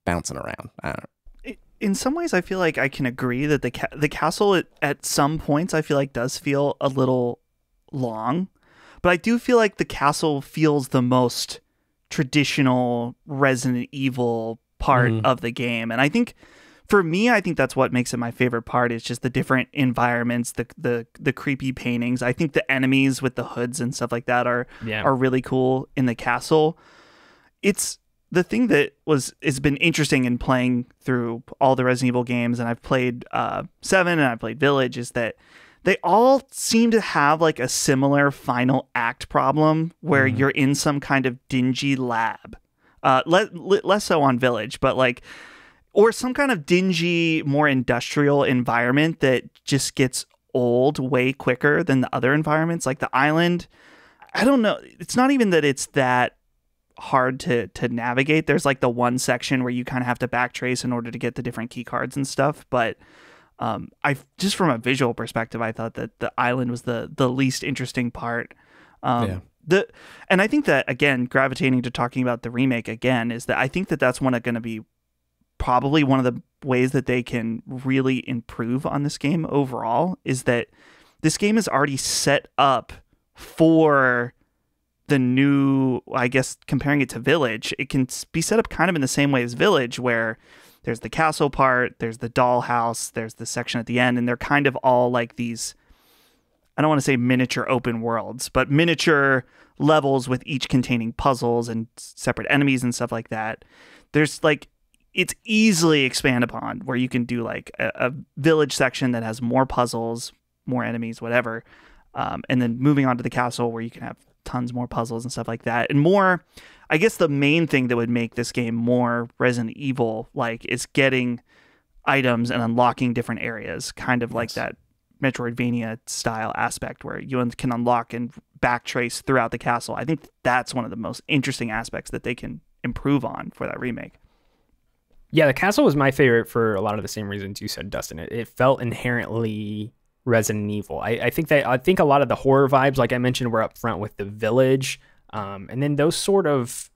bouncing around. I don't know. In some ways, I feel like I can agree that the ca the castle at, at some points I feel like does feel a little long. But I do feel like the castle feels the most traditional Resident Evil part mm. of the game. And I think, for me, I think that's what makes it my favorite part. It's just the different environments, the the the creepy paintings. I think the enemies with the hoods and stuff like that are yeah. are really cool in the castle. It's the thing that was has been interesting in playing through all the Resident Evil games, and I've played uh, seven and I've played Village, is that they all seem to have like a similar final act problem where mm. you're in some kind of dingy lab. Uh, le le less so on Village, but like, or some kind of dingy, more industrial environment that just gets old way quicker than the other environments. Like the island, I don't know. It's not even that it's that hard to, to navigate. There's like the one section where you kind of have to backtrace in order to get the different key cards and stuff, but Um, I just from a visual perspective, I thought that the island was the the least interesting part. Um, yeah. The and I think that, again, gravitating to talking about the remake again, is that I think that that's one going to be probably one of the ways that they can really improve on this game overall. Is that this game is already set up for the new. I guess comparing it to Village, it can be set up kind of in the same way as Village, where there's the castle part, there's the dollhouse, there's the section at the end, and they're kind of all like these, I don't want to say miniature open worlds, but miniature levels with each containing puzzles and separate enemies and stuff like that. There's like, it's easily expand upon where you can do like a, a village section that has more puzzles, more enemies, whatever. Um, and then moving on to the castle where you can have tons more puzzles and stuff like that. And more, I guess the main thing that would make this game more Resident Evil like is getting items and unlocking different areas, kind of yes. like that Metroidvania style aspect where you can unlock and backtrace throughout the castle. I think that's one of the most interesting aspects that they can improve on for that remake. Yeah, the castle was my favorite for a lot of the same reasons you said, Dustin. It, it felt inherently Resident Evil. I, I think that I think a lot of the horror vibes, like I mentioned, were up front with the Village, um, and then those sort of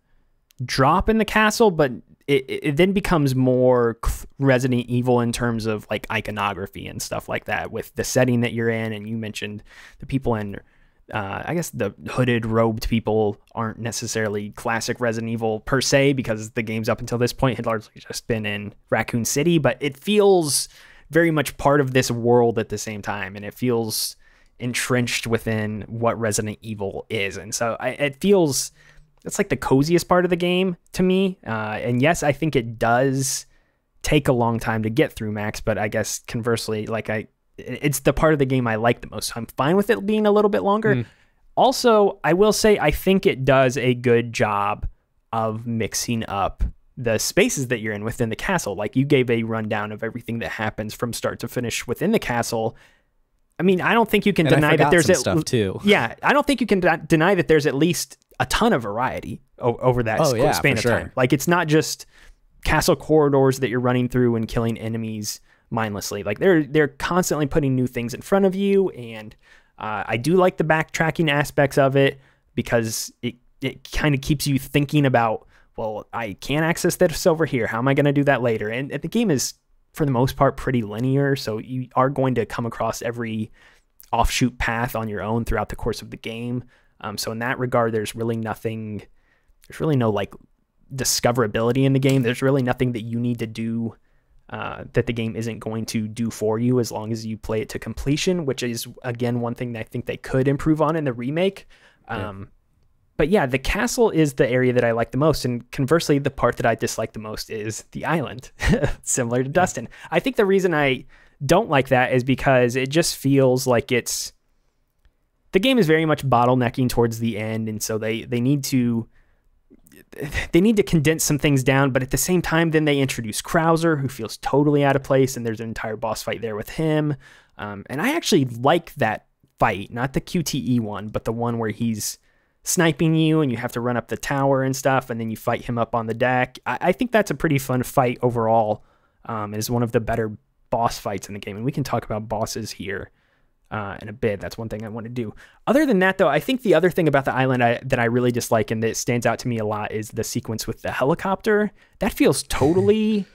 drop in the castle, but it, it then becomes more Resident Evil in terms of like iconography and stuff like that with the setting that you're in. And you mentioned the people in, uh, I guess the hooded, robed people aren't necessarily classic Resident Evil per se, because the games up until this point had largely just been in Raccoon City, but it feels very much part of this world at the same time, and it feels entrenched within what Resident Evil is. And so I, it feels, it's like the coziest part of the game to me. Uh, and yes, I think it does take a long time to get through, Max, but I guess conversely, like I it's the part of the game I like the most. So I'm fine with it being a little bit longer. Mm. Also, I will say I think it does a good job of mixing up the spaces that you're in within the castle. Like, you gave a rundown of everything that happens from start to finish within the castle. I mean, I don't think you can and deny that there's some stuff too. Yeah, I don't think you can d deny that there's at least a ton of variety over that oh, yeah, span of sure. time. Like, it's not just castle corridors that you're running through and killing enemies mindlessly. Like, they're they're constantly putting new things in front of you, and uh, I do like the backtracking aspects of it, because it it kind of keeps you thinking about, well, I can't access this over here. How am I going to do that later? And, and the game is, for the most part, pretty linear, so you are going to come across every offshoot path on your own throughout the course of the game. Um, so in that regard, there's really nothing, there's really no like discoverability in the game. There's really nothing that you need to do uh, that the game isn't going to do for you, as long as you play it to completion, which is, again, one thing that I think they could improve on in the remake. Um, yeah. But yeah, the castle is the area that I like the most. And conversely, the part that I dislike the most is the island, similar to Dustin. I think the reason I don't like that is because it just feels like it's, the game is very much bottlenecking towards the end. And so they, they need to, they need to condense some things down, but at the same time, then they introduce Krauser, who feels totally out of place. And there's an entire boss fight there with him. Um, and I actually like that fight, not the Q T E one, but the one where he's sniping you and you have to run up the tower and stuff, and then you fight him up on the deck. I, I think that's a pretty fun fight overall. Um, it is one of the better boss fights in the game, and we can talk about bosses here uh, in a bit. That's one thing I want to do. Other than that, though, I think the other thing about the island I, that I really dislike and that stands out to me a lot is the sequence with the helicopter. That feels totally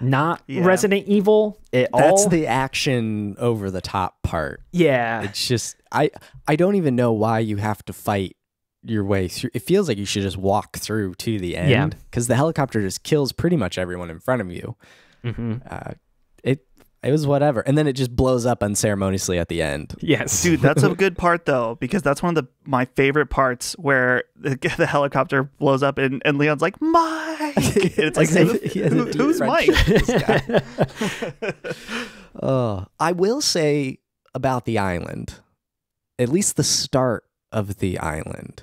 not yeah. Resident Evil at all. That's the action over the top part. Yeah. It's just, I, I don't even know why you have to fight your way through. It feels like you should just walk through to the end, because yeah. the helicopter just kills pretty much everyone in front of you. Mm-hmm. uh, it it was whatever, and then it just blows up unceremoniously at the end. Yes, dude, that's a good part though, because that's one of the my favorite parts, where the, the helicopter blows up and, and Leon's like, Mike. It's like, who, who, who's Mike? uh, I will say about the island, at least the start of the island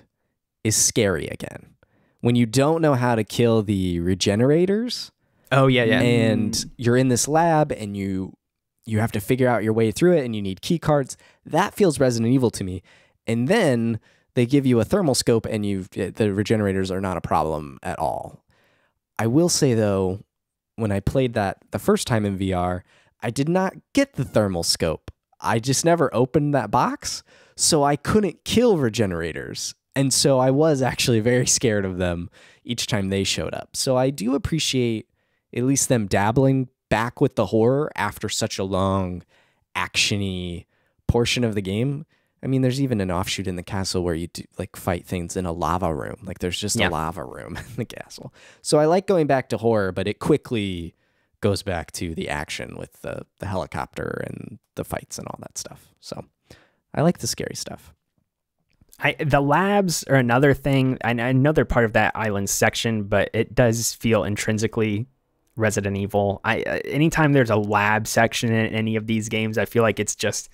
is scary again, when you don't know how to kill the regenerators. Oh yeah, yeah. And you're in this lab, and you you have to figure out your way through it, and you need key cards. That feels Resident Evil to me. And then they give you a thermal scope, and you the regenerators are not a problem at all. I will say though, when I played that the first time in V R, I did not get the thermal scope. I just never opened that box, so I couldn't kill regenerators. And so I was actually very scared of them each time they showed up. So I do appreciate at least them dabbling back with the horror after such a long action-y portion of the game. I mean, there's even an offshoot in the castle where you do, like, fight things in a lava room. Like, there's just yeah. a lava room in the castle. So I like going back to horror, but it quickly goes back to the action with the, the helicopter and the fights and all that stuff. So I like the scary stuff. I, the labs are another thing, and another part of that island section, but it does feel intrinsically Resident Evil. I, anytime there's a lab section in any of these games, I feel like it's just,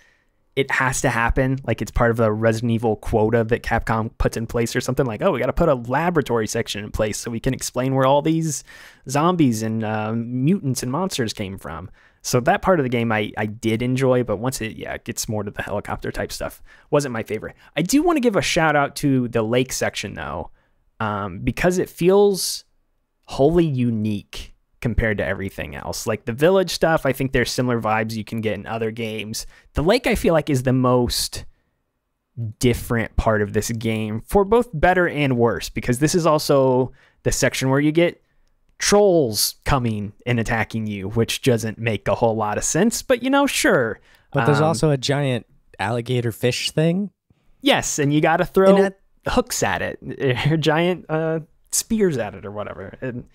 it has to happen. Like, it's part of the Resident Evil quota that Capcom puts in place or something. Like, oh, we got to put a laboratory section in place so we can explain where all these zombies and uh, mutants and monsters came from. So that part of the game I, I did enjoy, but once it yeah it gets more to the helicopter type stuff, wasn't my favorite. I do want to give a shout out to the lake section though, um, because it feels wholly unique compared to everything else. Like the village stuff, I think there's similar vibes you can get in other games. The lake I feel like is the most different part of this game, for both better and worse, because this is also the section where you get trolls coming and attacking you, which doesn't make a whole lot of sense, but you know, sure. But there's um, also a giant alligator fish thing. Yes, and you got to throw that, hooks at it, or giant uh, spears at it, or whatever. And,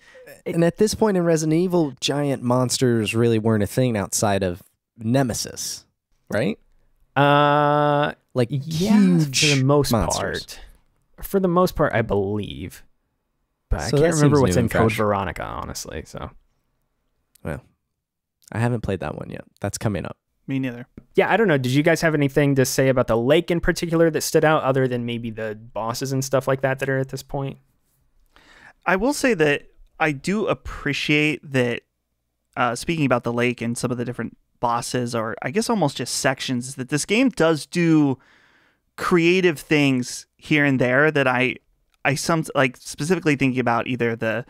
it, and at this point in Resident Evil, giant monsters really weren't a thing outside of Nemesis, right? Uh, like yeah, huge for the most monsters. part. For the most part, I believe. But so I can't remember what's in Code Veronica, honestly. So, well, I haven't played that one yet. That's coming up. Me neither. Yeah, I don't know. Did you guys have anything to say about the lake in particular that stood out, other than maybe the bosses and stuff like that that are at this point? I will say that I do appreciate that, uh, speaking about the lake and some of the different bosses, or I guess almost just sections, that this game does do creative things here and there that I, I some like specifically thinking about either the,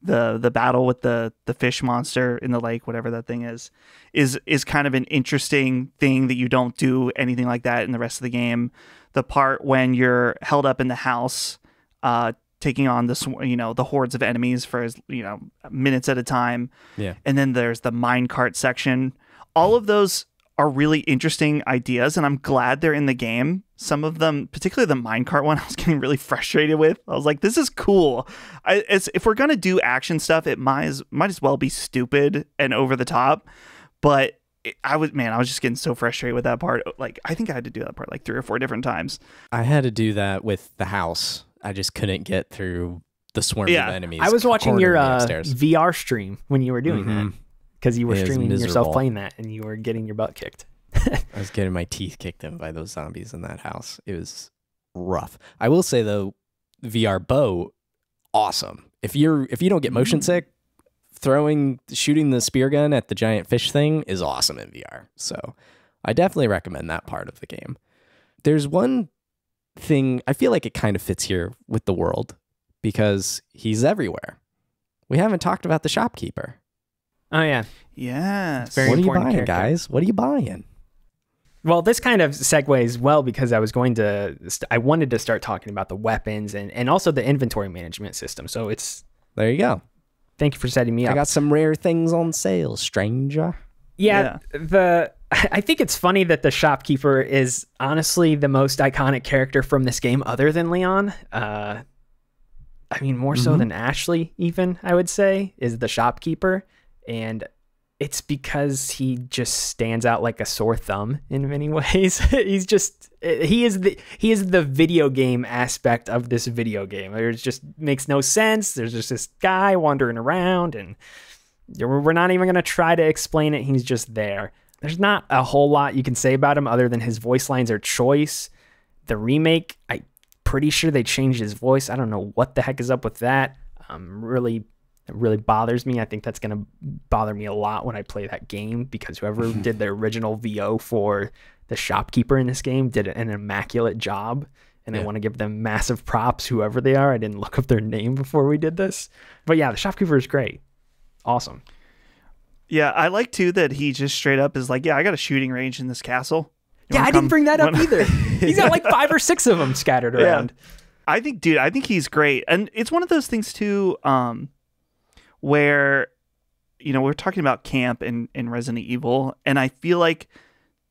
the, the battle with the, the fish monster in the lake, whatever that thing is, is, is kind of an interesting thing that you don't do anything like that in the rest of the game. The part when you're held up in the house, uh, taking on this, you know, the hordes of enemies for, you know, minutes at a time. Yeah. And then there's the minecart section. All of those are really interesting ideas, and I'm glad they're in the game. Some of them, particularly the minecart one, I was getting really frustrated with. I was like, this is cool. I, it's, if we're going to do action stuff, it might as, might as well be stupid and over the top. But it, I was, man, I was just getting so frustrated with that part. Like, I think I had to do that part like three or four different times. I had to do that with the house. I just couldn't get through the swarm yeah. of enemies. I was watching your uh, V R stream when you were doing mm-hmm. that, because you were it streaming yourself playing that, and you were getting your butt kicked. I was getting my teeth kicked in by those zombies in that house. It was rough. I will say though, V R bow, awesome. If you're if you don't get motion sick, throwing shooting the spear gun at the giant fish thing is awesome in V R. So I definitely recommend that part of the game. There's one thing, I feel like it kind of fits here with the world, because he's everywhere. We haven't talked about the shopkeeper. Oh yeah, yeah. What are you buying, character. guys? What are you buying? Well, this kind of segues well, because I was going to, I wanted to start talking about the weapons and and also the inventory management system. So it's there you go. Thank you for setting me up. I got some rare things on sale, stranger. Yeah, yeah. the. I think it's funny that the shopkeeper is honestly the most iconic character from this game, other than Leon. Uh, I mean, more mm-hmm. so than Ashley, even, I would say, is the shopkeeper. And it's because he just stands out like a sore thumb in many ways. He's just, he is the, he is the video game aspect of this video game. It just makes no sense. There's just this guy wandering around, and we're not even going to try to explain it. He's just there. There's not a whole lot you can say about him other than his voice lines are choice. The remake, I'm pretty sure they changed his voice. I don't know what the heck is up with that. Um, really, it really bothers me. I think that's going to bother me a lot when I play that game, because whoever did the original V O for the shopkeeper in this game did an immaculate job. And yeah. I want to give them massive props, whoever they are. I didn't look up their name before we did this. But yeah, the shopkeeper is great. Awesome. Yeah, I like, too, that he just straight up is like, yeah, I got a shooting range in this castle. You yeah, I come? didn't bring that up either. He's got like five or six of them scattered around. Yeah. I think, dude, I think he's great. And it's one of those things, too, um, where, you know, we're talking about camp in, in Resident Evil, and I feel like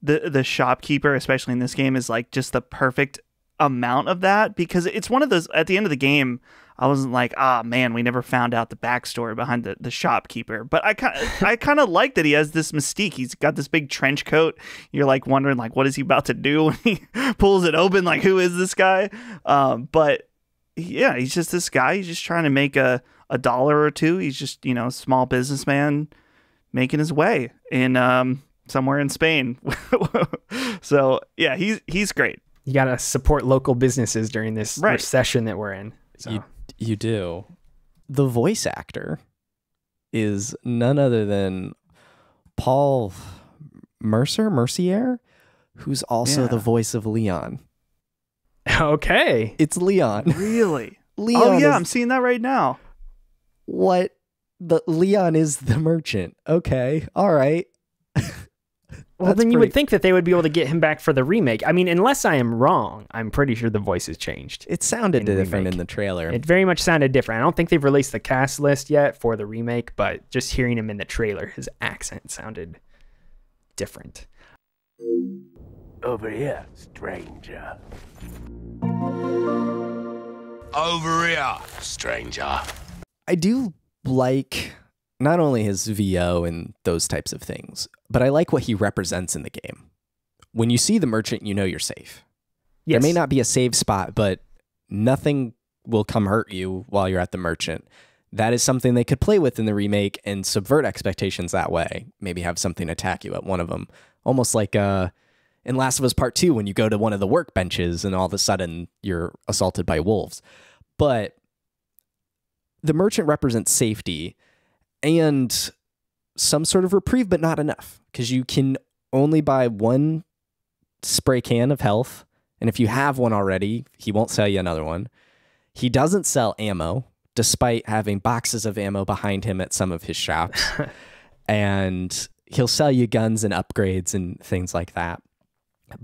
the, the shopkeeper, especially in this game, is like just the perfect amount of that, because it's one of those, at the end of the game, I wasn't like, ah, man, we never found out the backstory behind the, the shopkeeper. But I kind of I kind of like that he has this mystique. He's got this big trench coat. You're like wondering, like, what is he about to do when he pulls it open? Like, who is this guy? Um, but yeah, he's just this guy. He's just trying to make a, a dollar or two. He's just, you know, small businessman making his way in um, somewhere in Spain. So yeah, he's he's great. You got to support local businesses during this right. recession that we're in. So. You You do. The voice actor is none other than Paul Mercer, Mercier, who's also yeah. the voice of Leon. Okay. It's Leon. Really? Leon. Oh, yeah. Is, I'm seeing that right now. What? The Leon is the merchant. Okay. All right. Well, That's then you pretty... would think that they would be able to get him back for the remake. I mean, unless I am wrong, I'm pretty sure the voice has changed. It sounded different remake. in the trailer. It very much sounded different. I don't think they've released the cast list yet for the remake, but just hearing him in the trailer, his accent sounded different. Over here, stranger. Over here, stranger. I do like... not only his V O and those types of things, but I like what he represents in the game. When you see the merchant, you know you're safe. Yes. There may not be a save spot, but nothing will come hurt you while you're at the merchant. that is something they could play with in the remake and subvert expectations that way. Maybe have something attack you at one of them. Almost like uh, in Last of Us Part two, when you go to one of the workbenches and all of a sudden you're assaulted by wolves. But the merchant represents safety and some sort of reprieve, but not enough, because you can only buy one spray can of health. And if you have one already, he won't sell you another one. He doesn't sell ammo, despite having boxes of ammo behind him at some of his shops. And he'll sell you guns and upgrades and things like that.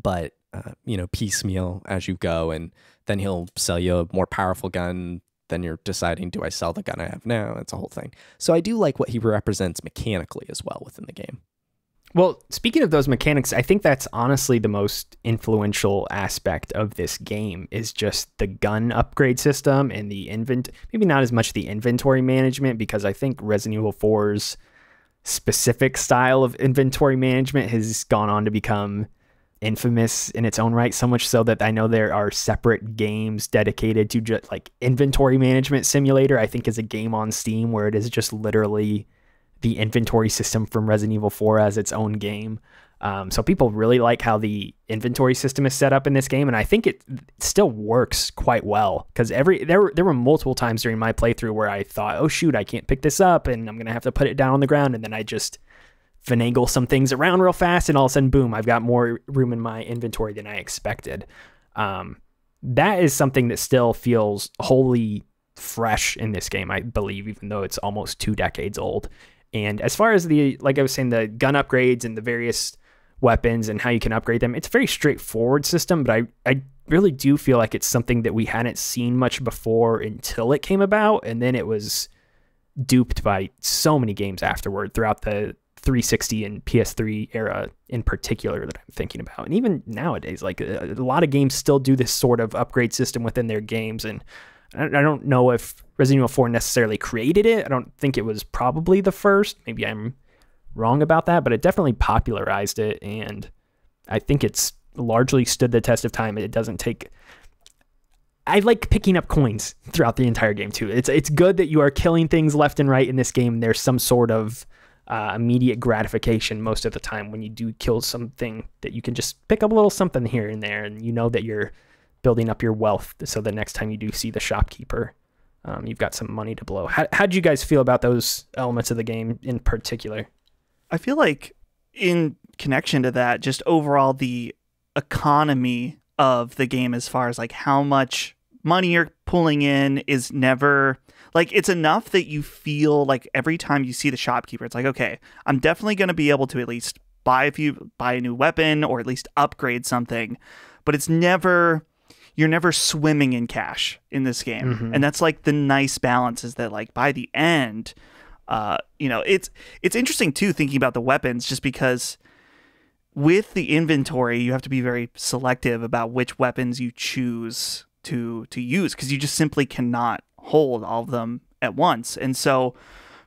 But, uh, you know, piecemeal as you go. And then he'll sell you a more powerful gun. Then you're deciding, do I sell the gun I have now? It's a whole thing. So I do like what he represents mechanically as well within the game. Well, speaking of those mechanics, I think that's honestly the most influential aspect of this game is just the gun upgrade system and the invent, maybe not as much the inventory management, because I think Resident Evil four's specific style of inventory management has gone on to become infamous in its own right, so much so that I know there are separate games dedicated to just like inventory management simulator, I think is a game on Steam where it is just literally the inventory system from Resident Evil four as its own game. Um, so people really like how the inventory system is set up in this game, and I think it still works quite well, because every there were, there were multiple times during my playthrough where I thought, oh shoot, I can't pick this up and I'm going to have to put it down on the ground, and then I just finagle some things around real fast and all of a sudden, boom, I've got more room in my inventory than I expected. Um, that is something that still feels wholly fresh in this game, I believe, even though it's almost two decades old. And as far as the, like I was saying, the gun upgrades and the various weapons and how you can upgrade them, it's a very straightforward system, but I, I really do feel like it's something that we hadn't seen much before until it came about, and then it was duped by so many games afterward throughout the three sixty and P S three era in particular that I'm thinking about. And even nowadays, like a, a lot of games still do this sort of upgrade system within their games, and I don't know if Resident Evil four necessarily created it. I don't think it was probably the first. Maybe I'm wrong about that, but it definitely popularized it, and I think it's largely stood the test of time. It doesn't take... I like picking up coins throughout the entire game, too. It's, it's good that you are killing things left and right in this game. There's some sort of uh, immediate gratification most of the time when you do kill something, that you can just pick up a little something here and there, and you know that you're building up your wealth, so the next time you do see the shopkeeper, um, you've got some money to blow. How, how did you guys feel about those elements of the game in particular? I feel like in connection to that, just overall the economy of the game as far as like how much money you're pulling in is never... Like, it's enough that you feel like every time you see the shopkeeper, it's like, okay, I'm definitely going to be able to at least buy a few, buy a new weapon or at least upgrade something, but it's never... You're never swimming in cash in this game. Mm-hmm. And that's like the nice balance is that like by the end, uh, you know, it's it's interesting too thinking about the weapons, just because with the inventory, you have to be very selective about which weapons you choose to to use, because you just simply cannot hold all of them at once. And so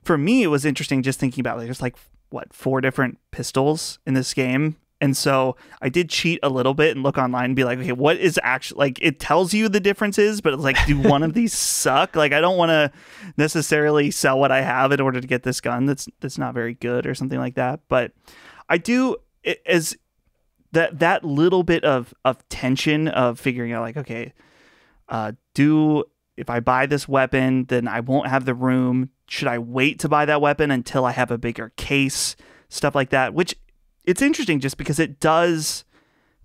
for me, it was interesting just thinking about like there's like what, four different pistols in this game. And so I did cheat a little bit and look online and be like, okay, what is actually, like, it tells you the differences, but it's like, do one of these suck? Like, I don't want to necessarily sell what I have in order to get this gun that's that's not very good or something like that. But I do, it, as that that little bit of, of tension of figuring out, like, okay, uh, do, if I buy this weapon, then I won't have the room. Should I wait to buy that weapon until I have a bigger case? Stuff like that, which... It's interesting just because it does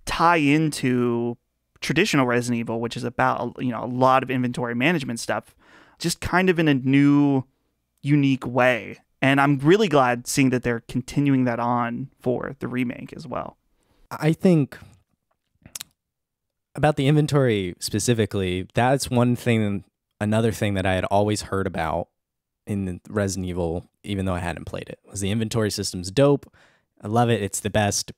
tie into traditional Resident Evil, which is about, you know, a lot of inventory management stuff, just kind of in a new, unique way. And I'm really glad seeing that they're continuing that on for the remake as well. I think about the inventory specifically, that's one thing, another thing that I had always heard about in Resident Evil, even though I hadn't played it, was the inventory system's dope. I love it. It's the best.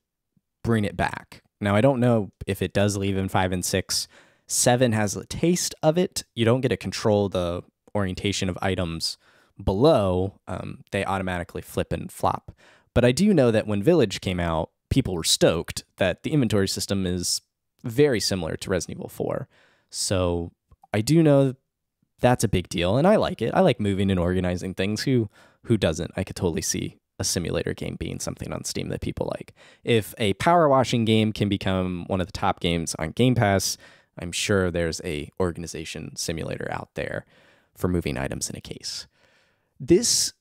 Bring it back. Now, I don't know if it does leave in five and six. Seven has a taste of it. You don't get to control the orientation of items below. Um, they automatically flip and flop. But I do know that when Village came out, people were stoked that the inventory system is very similar to Resident Evil four. So I do know that's a big deal, and I like it. I like moving and organizing things. Who who doesn't? I could totally see a simulator game being something on Steam that people like. If a power washing game can become one of the top games on Game Pass, I'm sure there's a organization simulator out there for moving items in a case. This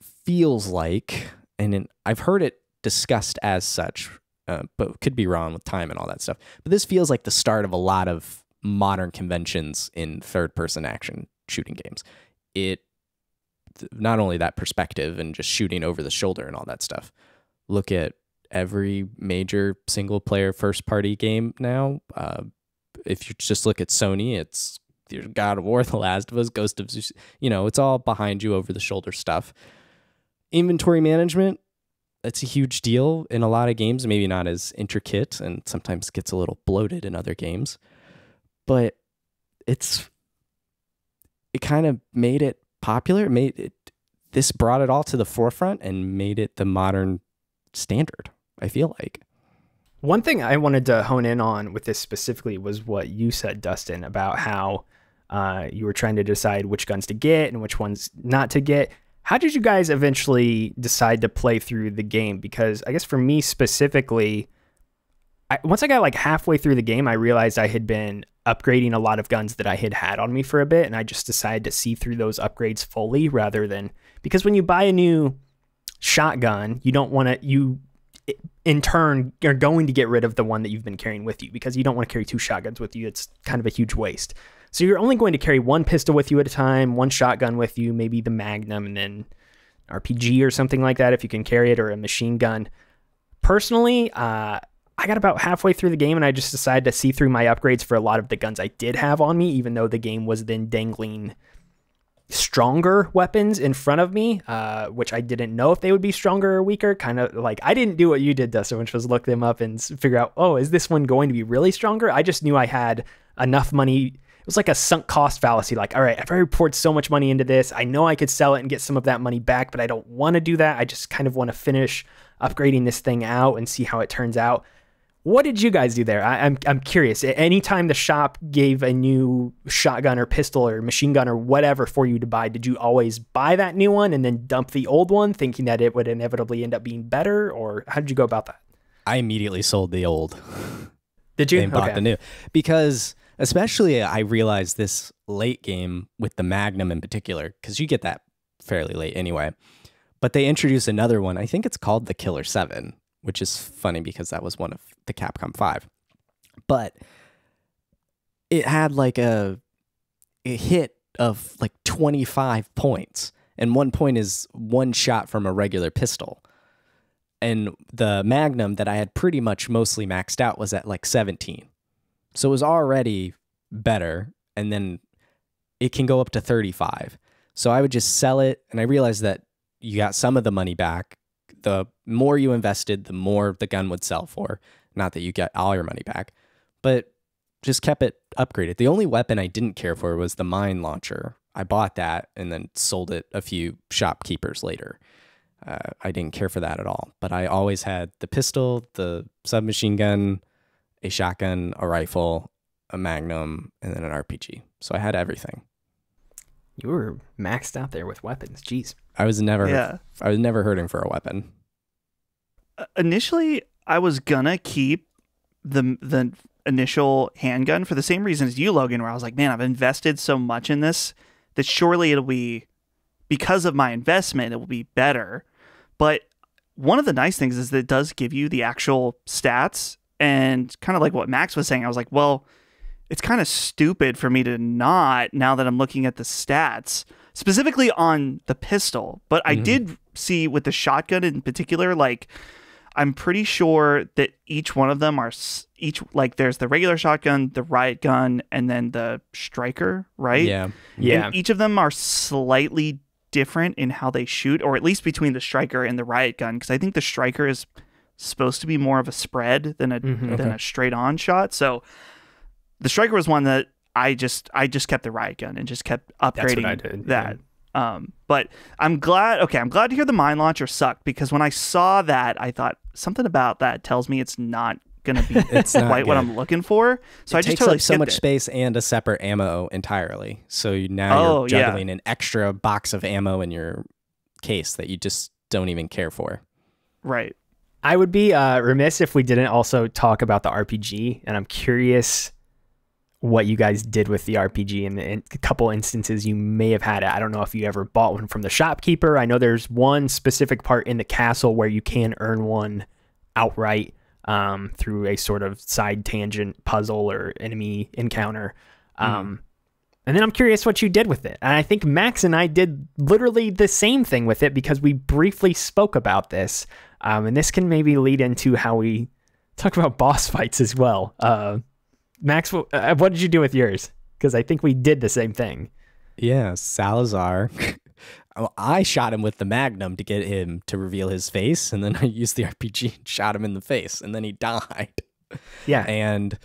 feels like, and I've heard it discussed as such, uh, but could be wrong with time and all that stuff, but this feels like the start of a lot of modern conventions in third-person action shooting games. It, not only that perspective and just shooting over the shoulder and all that stuff. Look at every major single-player first-party game now. Uh, if you just look at Sony, it's God of War, The Last of Us, Ghost of Tsushima, you know, it's all behind you over-the-shoulder stuff. Inventory management, that's a huge deal in a lot of games, maybe not as intricate and sometimes gets a little bloated in other games, but it's, it kind of made it popular, made it, this brought it all to the forefront and made it the modern standard, I feel like. One thing I wanted to hone in on with this specifically was what you said, Dustin, about how uh, you were trying to decide which guns to get and which ones not to get. How did you guys eventually decide to play through the game? Because I guess for me specifically, I, once I got like halfway through the game, I realized I had been upgrading a lot of guns that I had had on me for a bit, and I just decided to see through those upgrades fully rather than... Because when you buy a new shotgun, you don't want to... you. in turn, you're going to get rid of the one that you've been carrying with you because you don't want to carry two shotguns with you. It's kind of a huge waste. So you're only going to carry one pistol with you at a time, one shotgun with you, maybe the Magnum and then R P G or something like that if you can carry it, or a machine gun. Personally, uh, I got about halfway through the game and I just decided to see through my upgrades for a lot of the guns I did have on me, even though the game was then dangling stronger weapons in front of me, uh, which I didn't know if they would be stronger or weaker. Kind of like, I didn't do what you did, Dustin, which was look them up and figure out, oh, is this one going to be really stronger? I just knew I had enough money. It was like a sunk cost fallacy. Like, all right, if I poured so much money into this, I know I could sell it and get some of that money back, but I don't want to do that. I just kind of want to finish upgrading this thing out and see how it turns out. What did you guys do there? I, I'm, I'm curious. Anytime the shop gave a new shotgun or pistol or machine gun or whatever for you to buy, did you always buy that new one and then dump the old one thinking that it would inevitably end up being better? Or how did you go about that? I immediately sold the old. Did you? And bought okay. the new. Because especially I realized this late game with the Magnum in particular, because you get that fairly late anyway. But they introduced another one. I think it's called the Killer seven. Which is funny because that was one of the Capcom five. But it had like a, a hit of like twenty-five points. And one point is one shot from a regular pistol. And the Magnum that I had pretty much mostly maxed out was at like seventeen. So it was already better. And then it can go up to thirty-five. So I would just sell it. And I realized that you got some of the money back. The more you invested, the more the gun would sell for. Not that you get all your money back, but just kept it upgraded. The only weapon I didn't care for was the mine launcher. I bought that and then sold it a few shopkeepers later. Uh, I didn't care for that at all, but I always had the pistol, the submachine gun, a shotgun, a rifle, a Magnum, and then an R P G. So I had everything. You were maxed out there with weapons. Jeez. I was never yeah. I was never hurting for a weapon. Uh, initially, I was gonna keep the the initial handgun for the same reason as you, Logan, where I was like, man, I've invested so much in this that surely it'll be, because of my investment, it will be better. But one of the nice things is that it does give you the actual stats, and kind of like what Max was saying, I was like, well, it's kind of stupid for me to not, now that I'm looking at the stats, specifically on the pistol. But I mm-hmm. did see with the shotgun in particular, like, I'm pretty sure that each one of them are, each, like, there's the regular shotgun, the riot gun, and then the striker, right? Yeah. Yeah. And each of them are slightly different in how they shoot, or at least between the striker and the riot gun, because I think the striker is supposed to be more of a spread than a, mm-hmm. than okay. a straight-on shot. So... the striker was one that I just I just kept the riot gun and just kept upgrading I did, that. Yeah. Um, but I'm glad. Okay, I'm glad to hear the mine launcher sucked, because when I saw that, I thought something about that tells me it's not gonna be it's quite what I'm looking for. So it I just takes totally up so much it. space and a separate ammo entirely. So you, now oh, you're juggling yeah. an extra box of ammo in your case that you just don't even care for. Right. I would be uh, remiss if we didn't also talk about the R P G, and I'm curious what you guys did with the R P G in the in a couple instances you may have had it. I don't know if you ever bought one from the shopkeeper. I know there's one specific part in the castle where you can earn one outright um, through a sort of side tangent puzzle or enemy encounter. Mm-hmm. Um, and then I'm curious what you did with it. And I think Max and I did literally the same thing with it because we briefly spoke about this. Um, and this can maybe lead into how we talk about boss fights as well. Uh, Max, what, uh, what did you do with yours? Because I think we did the same thing. Yeah, Salazar. I shot him with the Magnum to get him to reveal his face. And then I used the R P G and shot him in the face. And then he died. Yeah. And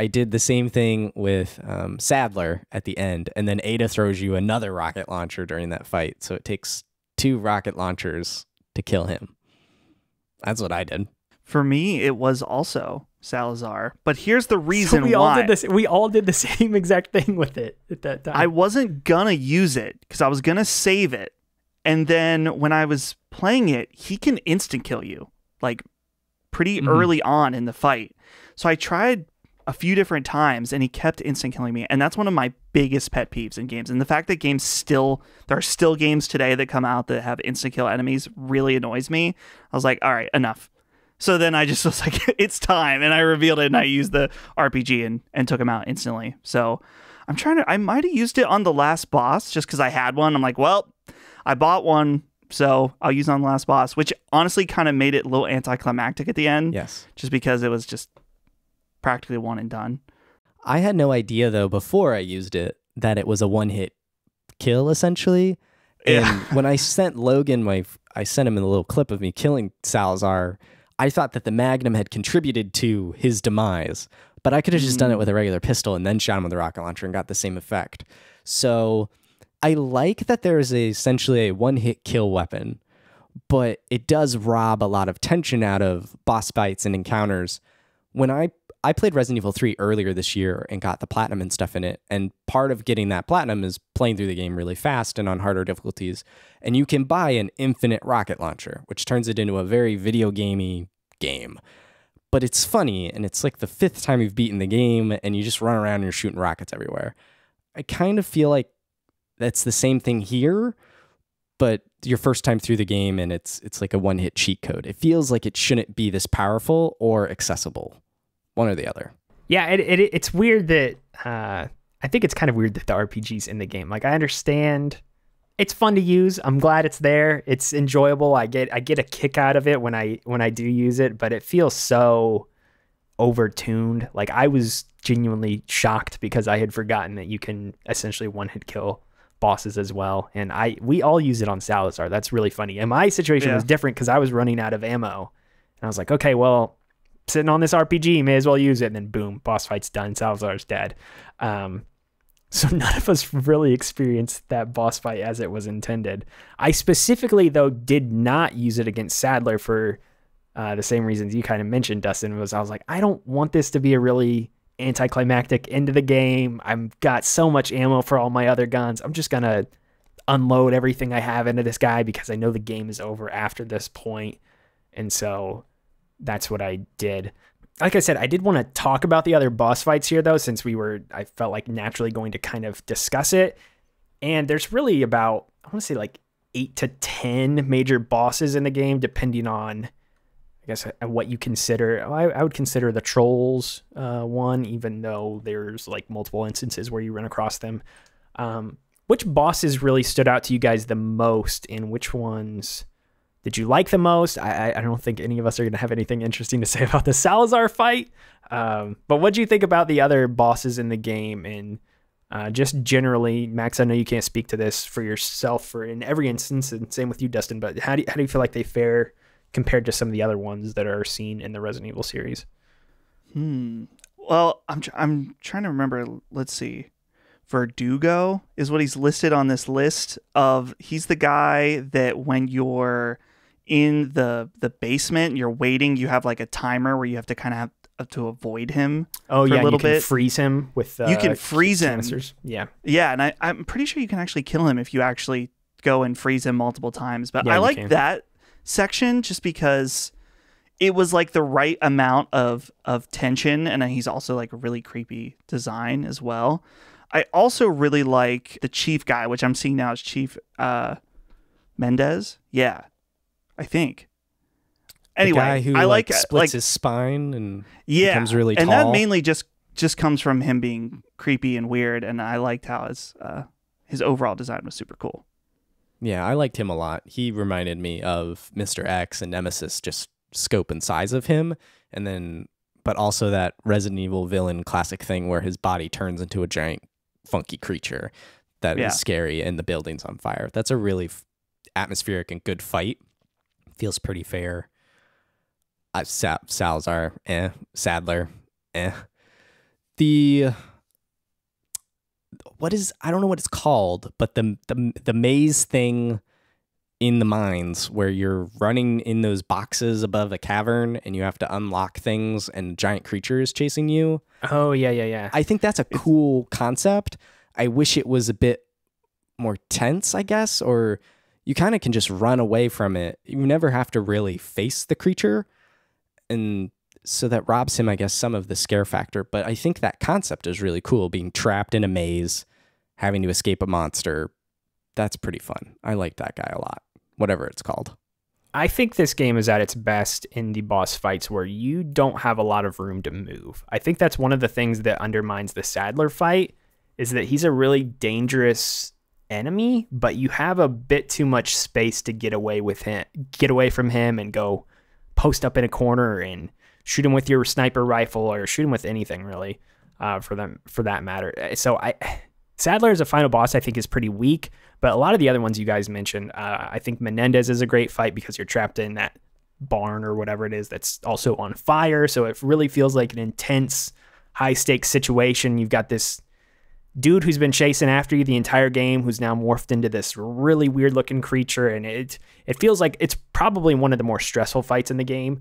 I did the same thing with um, Saddler at the end, and then Ada throws you another rocket launcher during that fight, so it takes two rocket launchers to kill him. That's what I did. For me, it was also Salazar, but here's the reason so we why. All did this, we all did the same exact thing with it at that time. I wasn't gonna use it, because I was gonna save it, and then when I was playing it, he can instant kill you, like, pretty mm-hmm. early on in the fight. So I tried a few different times and he kept instant killing me, and that's one of my biggest pet peeves in games, and the fact that games still there are still games today that come out that have instant kill enemies really annoys me. I was like, all right, enough. So then I just was like, it's time, and I revealed it and I used the R P G and and took him out instantly. So I'm trying to I might have used it on the last boss just because I had one. I'm like, well, I bought one, so I'll use it on the last boss, which honestly kind of made it a little anticlimactic at the end. Yes, just because it was just practically one and done. I had no idea, though, before I used it, that it was a one-hit kill, essentially. And yeah. when I sent Logan, my I sent him in a little clip of me killing Salazar, I thought that the Magnum had contributed to his demise. But I could have just mm. done it with a regular pistol and then shot him with a rocket launcher and got the same effect. So I like that there is a, essentially a one-hit kill weapon, but it does rob a lot of tension out of boss fights and encounters. When I I played Resident Evil three earlier this year and got the platinum and stuff in it. And part of getting that platinum is playing through the game really fast and on harder difficulties. And you can buy an infinite rocket launcher, which turns it into a very video gamey game. But it's funny, and it's like the fifth time you've beaten the game, and you just run around and you're shooting rockets everywhere. I kind of feel like that's the same thing here, but your first time through the game, and it's it's like a one-hit cheat code. It feels like it shouldn't be this powerful or accessible. One or the other. Yeah, it, it it's weird that uh, I think it's kind of weird that the R P G's in the game. Like, I understand it's fun to use. I'm glad it's there. It's enjoyable. I get I get a kick out of it when I when I do use it, but it feels so overtuned. Like, I was genuinely shocked because I had forgotten that you can essentially one-hit kill bosses as well. And I we all use it on Salazar. That's really funny. And my situation yeah. was different because I was running out of ammo, and I was like, okay, well, sitting on this R P G, may as well use it. And then boom, boss fight's done, Salazar's dead. Um, so none of us really experienced that boss fight as it was intended. I specifically, though, did not use it against Saddler for uh, the same reasons you kind of mentioned, Dustin, was I was like, I don't want this to be a really anticlimactic end of the game. I've got so much ammo for all my other guns. I'm just going to unload everything I have into this guy because I know the game is over after this point. And so that's what I did. Like I said, I did want to talk about the other boss fights here, though, since we were, I felt like naturally going to kind of discuss it. And there's really about, I want to say like eight to ten major bosses in the game, depending on, I guess, what you consider. I, I would consider the trolls uh, one, even though there's like multiple instances where you run across them. Um, which bosses really stood out to you guys the most, and which ones did you like the most? I, I don't think any of us are going to have anything interesting to say about the Salazar fight. Um, but what do you think about the other bosses in the game? And uh, just generally, Max, I know you can't speak to this for yourself or in every instance, and same with you, Dustin, but how do you, how do you feel like they fare compared to some of the other ones that are seen in the Resident Evil series? Hmm. Well, I'm, tr I'm trying to remember. Let's see. Verdugo is what he's listed on this list of. He's the guy that when you're in the the basement, you're waiting, you have like a timer where you have to kind of have to avoid him. Oh for yeah, a little you can bit. Freeze him with. Uh, you can freeze him. Canisters. Yeah, yeah, and I, I'm pretty sure you can actually kill him if you actually go and freeze him multiple times. But yeah, I like can. that section just because it was like the right amount of of tension, and he's also like a really creepy design as well. I also really like the chief guy, which I'm seeing now is Chief uh, Mendez. Yeah, I think. Anyway, the guy who I like, like splits like, his spine and yeah, becomes really tall. And that mainly just just comes from him being creepy and weird. And I liked how his uh, his overall design was super cool. Yeah, I liked him a lot. He reminded me of Mister X and Nemesis, just scope and size of him, and then but also that Resident Evil villain classic thing where his body turns into a giant funky creature that yeah. is scary and the building's on fire. That's a really atmospheric and good fight. Feels pretty fair. Uh, Sa Salazar, eh. Saddler, eh. The what is I don't know what it's called, but the the the maze thing in the mines where you're running in those boxes above a cavern and you have to unlock things and giant creatures chasing you. Oh yeah, yeah, yeah. I think that's a cool it's concept. I wish it was a bit more tense, I guess, or you kind of can just run away from it. You never have to really face the creature. And so that robs him, I guess, some of the scare factor. But I think that concept is really cool. Being trapped in a maze, having to escape a monster. That's pretty fun. I like that guy a lot, whatever it's called. I think this game is at its best in the boss fights where you don't have a lot of room to move. I think that's one of the things that undermines the Saddler fight is that he's a really dangerous enemy, but you have a bit too much space to get away with him, get away from him and go post up in a corner and shoot him with your sniper rifle or shoot him with anything really, uh, for them, for that matter. So I, Saddler as a final boss, I think is pretty weak, but a lot of the other ones you guys mentioned, uh, I think Menendez is a great fight because you're trapped in that barn or whatever it is that's also on fire. So it really feels like an intense high stakes situation. You've got this dude who's been chasing after you the entire game, who's now morphed into this really weird looking creature. And it, it feels like it's probably one of the more stressful fights in the game.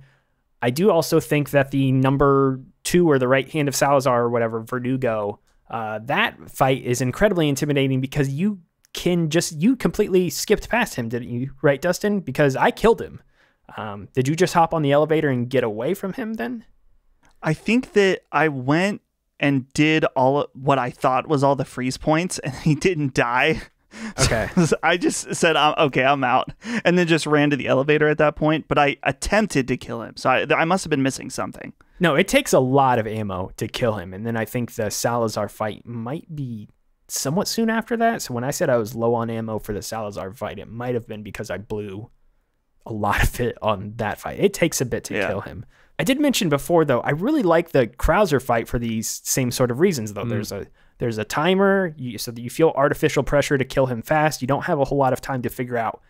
I do also think that the number two or the right hand of Salazar or whatever, Verdugo, uh, that fight is incredibly intimidating because you can just, you completely skipped past him, didn't you? Right, Dustin? Because I killed him. Um, did you just hop on the elevator and get away from him then? I think that I went and did all of what I thought was all the freeze points, and he didn't die. Okay. So I just said, I'm, okay, I'm out, and then just ran to the elevator at that point, but I attempted to kill him, so I, I must have been missing something. No, it takes a lot of ammo to kill him, and then I think the Salazar fight might be somewhat soon after that, so when I said I was low on ammo for the Salazar fight, it might have been because I blew a lot of it on that fight. It takes a bit to yeah. kill him. I did mention before, though, I really like the Krauser fight for these same sort of reasons, though. Mm. There's a there's a timer, you, so that you feel artificial pressure to kill him fast. You don't have a whole lot of time to figure out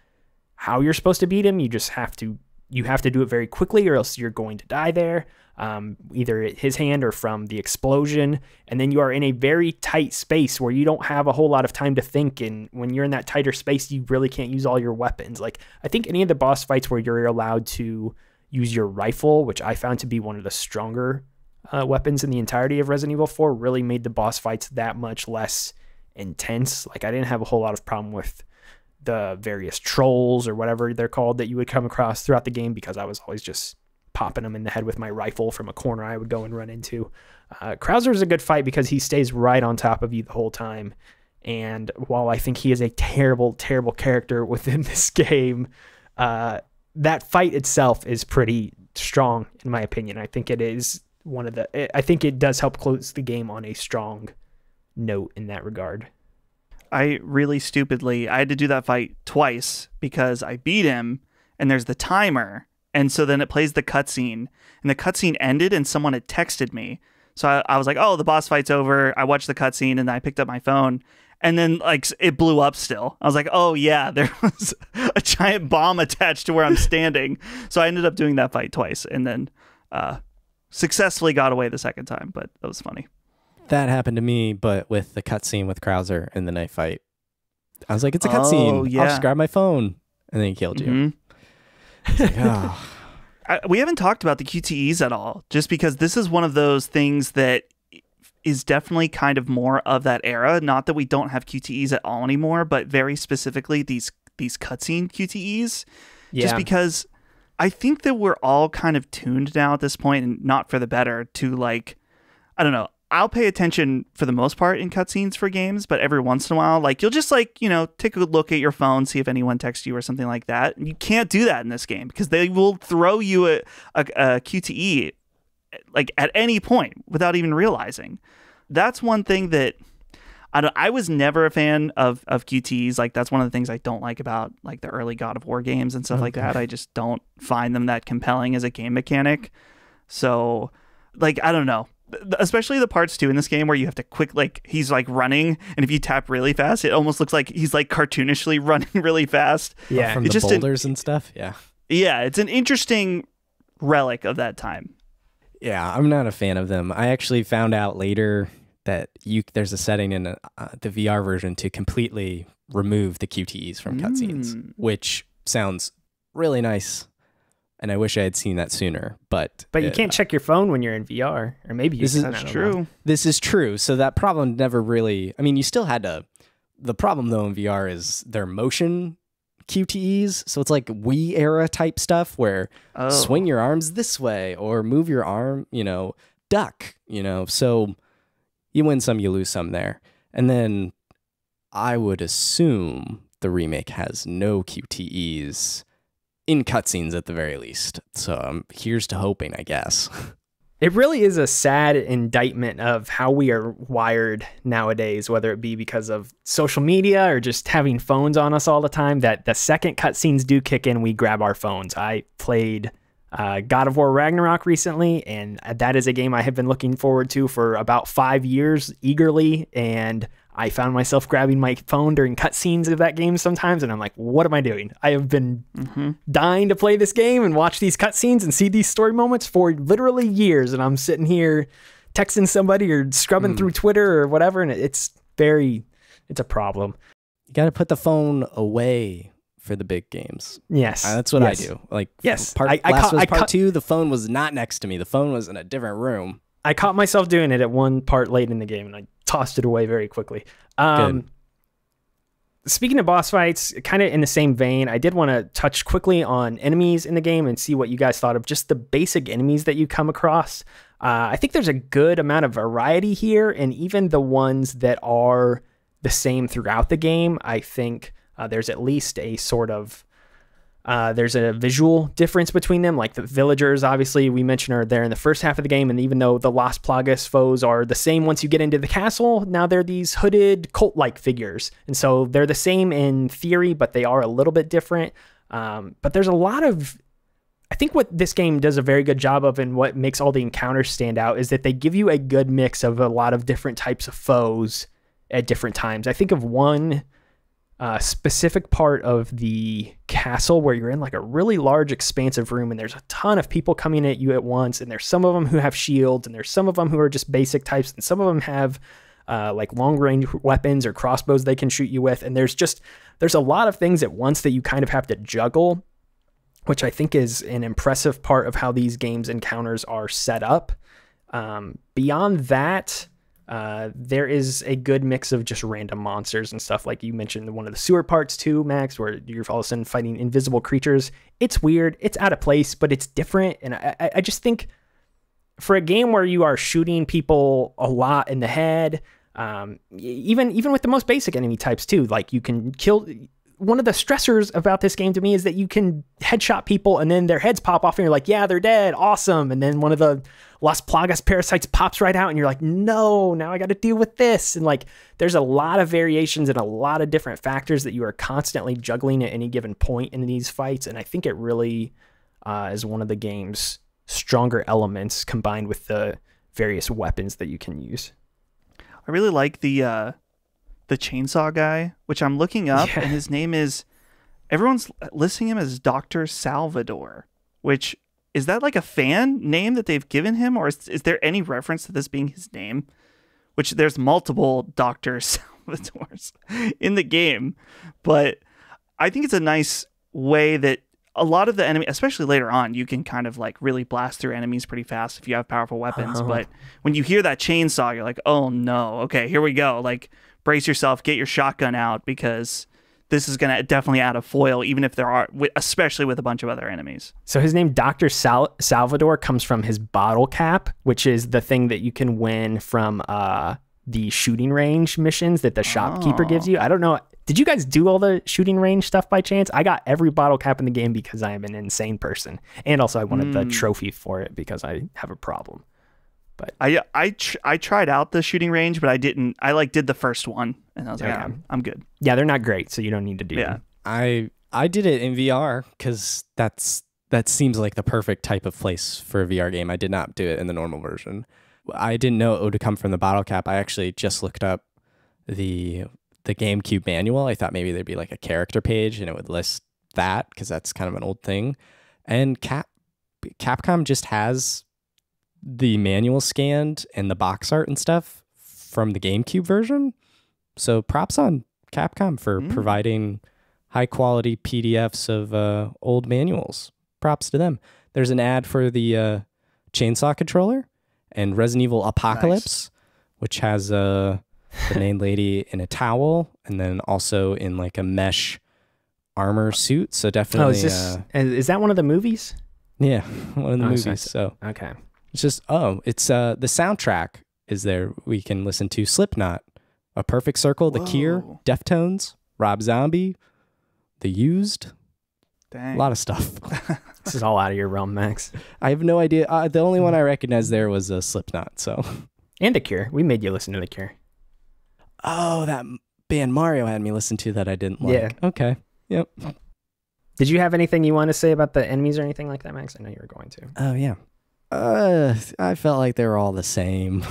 how you're supposed to beat him. You just have to you have to do it very quickly, or else you're going to die there, um, either at his hand or from the explosion. And then you are in a very tight space where you don't have a whole lot of time to think. And when you're in that tighter space, you really can't use all your weapons. Like I think any of the boss fights where you're allowed to use your rifle, which I found to be one of the stronger uh, weapons in the entirety of Resident Evil four, really made the boss fights that much less intense. Like I didn't have a whole lot of problem with the various trolls or whatever they're called that you would come across throughout the game because I was always just popping them in the head with my rifle from a corner I would go and run into. Uh, Krauser is a good fight because he stays right on top of you the whole time. And while I think he is a terrible, terrible character within this game, uh, that fight itself is pretty strong, in my opinion. I think it is one of the... I think it does help close the game on a strong note in that regard. I really stupidly... I had to do that fight twice because I beat him, and there's the timer, and so then it plays the cutscene, and the cutscene ended, and someone had texted me. So I, I was like, oh, the boss fight's over. I watched the cutscene, and I picked up my phone, and then, like, it blew up still. I was like, oh, yeah, there was a giant bomb attached to where I'm standing. So I ended up doing that fight twice and then uh, successfully got away the second time. But that was funny. That happened to me, but with the cutscene with Krauser and the knife fight. I was like, it's a cutscene. Oh, yeah. I'll just grab my phone. And then he killed you. Mm-hmm. I, like, oh. I, we haven't talked about the Q T Es at all, just because this is one of those things that is definitely kind of more of that era. Not that we don't have Q T Es at all anymore, but very specifically these these cutscene Q T Es. Yeah. Just because I think that we're all kind of tuned now at this point, and not for the better, to like, I don't know, I'll pay attention for the most part in cutscenes for games, but every once in a while, like, you'll just, like, you know, take a look at your phone, see if anyone texts you or something like that. You can't do that in this game because they will throw you a, a, a Q T E, like, at any point without even realizing. That's one thing that I don't, I was never a fan of, of Q T Es. Like, that's one of the things I don't like about, like, the early God of War games and stuff okay. like that. I just don't find them that compelling as a game mechanic. So, like, I don't know. Especially the parts too in this game where you have to quick, like, he's like running, and if you tap really fast, it almost looks like he's like cartoonishly running really fast. Yeah, oh, from it's the just boulders an, and stuff. Yeah, yeah, it's an interesting relic of that time. Yeah, I'm not a fan of them. I actually found out later that you there's a setting in uh, the V R version to completely remove the Q T Es from cutscenes, mm. which sounds really nice. And I wish I had seen that sooner, but... But you it, can't check your phone when you're in V R, or maybe you can. That's true. This is true. So that problem never really... I mean, you still had to... The problem, though, in V R is their motion Q T Es. So it's like Wii era type stuff where oh. swing your arms this way or move your arm, you know, duck, you know. So you win some, you lose some there. And then I would assume the remake has no Q T Es... in cutscenes at the very least. So um, here's to hoping, I guess. It really is a sad indictment of how we are wired nowadays, whether it be because of social media or just having phones on us all the time, that the second cutscenes do kick in, we grab our phones. I played uh, God of War Ragnarok recently, and that is a game I have been looking forward to for about five years eagerly, and I found myself grabbing my phone during cutscenes of that game sometimes, and I'm like, what am I doing? I have been mm-hmm. dying to play this game and watch these cutscenes and see these story moments for literally years, and I'm sitting here texting somebody or scrubbing mm. through Twitter or whatever, and it's very, it's a problem. You got to put the phone away for the big games. Yes. Uh, that's what yes. I do. Like, yes. Part, I, I last was part two, the phone was not next to me. The phone was in a different room. I caught myself doing it at one part late in the game, and I tossed it away very quickly. Um, speaking of boss fights, kind of in the same vein, I did want to touch quickly on enemies in the game and see what you guys thought of just the basic enemies that you come across. Uh, I think there's a good amount of variety here, and even the ones that are the same throughout the game, I think uh, there's at least a sort of... Uh, there's a visual difference between them, like the villagers, obviously, we mentioned are there in the first half of the game, and even though the Las Plagas foes are the same once you get into the castle, now they're these hooded cult-like figures, and so they're the same in theory, but they are a little bit different, um, but there's a lot of, I think what this game does a very good job of and what makes all the encounters stand out is that they give you a good mix of a lot of different types of foes at different times. I think of one... a uh, specific part of the castle where you're in like a really large expansive room and there's a ton of people coming at you at once, and there's some of them who have shields and there's some of them who are just basic types, and some of them have uh, like long range weapons or crossbows they can shoot you with, and there's just there's a lot of things at once that you kind of have to juggle, which I think is an impressive part of how these games encounters are set up. Um, beyond that, Uh, there is a good mix of just random monsters and stuff. Like you mentioned, one of the sewer parts too, Max, where you're all of a sudden fighting invisible creatures. It's weird. It's out of place, but it's different. And I, I just think for a game where you are shooting people a lot in the head, um, even, even with the most basic enemy types too, like you can kill... One of the stressors about this game to me is that you can headshot people and then their heads pop off and you're like, yeah, they're dead. Awesome. And then one of the Las Plagas parasites pops right out and you're like, no, now I got to deal with this. And like, there's a lot of variations and a lot of different factors that you are constantly juggling at any given point in these fights. And I think it really uh, is one of the game's stronger elements combined with the various weapons that you can use. I really like the, uh, the chainsaw guy, which I'm looking up, yeah. and his name is, everyone's listing him as Doctor Salvador, which, is that like a fan name that they've given him, or is, is there any reference to this being his name? Which there's multiple Doctor Salvadors in the game, but I think it's a nice way that a lot of the enemy, especially later on, you can kind of like really blast through enemies pretty fast if you have powerful weapons. Oh. But when you hear that chainsaw, you're like, oh no, okay, here we go. Like, brace yourself, get your shotgun out, because this is going to definitely add a foil, even if there are, especially with a bunch of other enemies. So his name, Doctor Sal Salvador, comes from his bottle cap, which is the thing that you can win from uh, the shooting range missions that the shopkeeper oh. gives you. I don't know. Did you guys do all the shooting range stuff by chance? I got every bottle cap in the game because I am an insane person. And also I wanted mm. the trophy for it because I have a problem. But I I tr I tried out the shooting range, but I didn't. I like did the first one, and I was like, yeah, I'm, I'm good. Yeah, they're not great, so you don't need to do. Yeah, them. I I did it in V R because that's that seems like the perfect type of place for a V R game. I did not do it in the normal version. I didn't know it would come from the bottle cap. I actually just looked up the the GameCube manual. I thought maybe there'd be like a character page and it would list that because that's kind of an old thing. And Cap Capcom just has the manual scanned and the box art and stuff from the GameCube version. So props on Capcom for mm. providing high quality P D Fs of uh, old manuals. Props to them. There's an ad for the uh, chainsaw controller and Resident Evil Apocalypse, nice. Which has uh, the main lady in a towel and then also in like a mesh armor suit. So definitely. Oh, is, this, uh, is that one of the movies? Yeah, one of the oh, movies. Nice. So okay. It's just, oh, it's uh, the soundtrack is there. We can listen to Slipknot, A Perfect Circle, The Whoa. Cure, Deftones, Rob Zombie, The Used. Dang. A lot of stuff. This is all out of your realm, Max. I have no idea. Uh, the only one I recognized there was uh, Slipknot. So, and The Cure. We made you listen to The Cure. Oh, that band Mario had me listen to that I didn't like. Yeah. Okay. Yep. Did you have anything you want to say about the enemies or anything like that, Max? I know you were going to. Oh, yeah. Uh, I felt like they were all the same.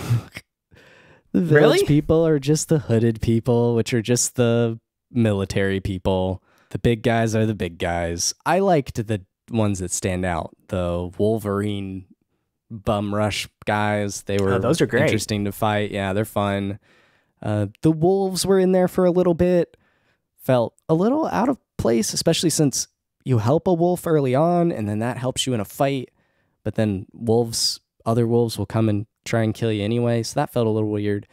The village really? People are just the hooded people, which are just the military people. The big guys are the big guys. I liked the ones that stand out. The Wolverine bum rush guys. They were oh, those are great. Interesting to fight. Yeah, they're fun. Uh, the wolves were in there for a little bit. Felt a little out of place, especially since you help a wolf early on, and then that helps you in a fight. But then wolves, other wolves will come and try and kill you anyway. So that felt a little weird.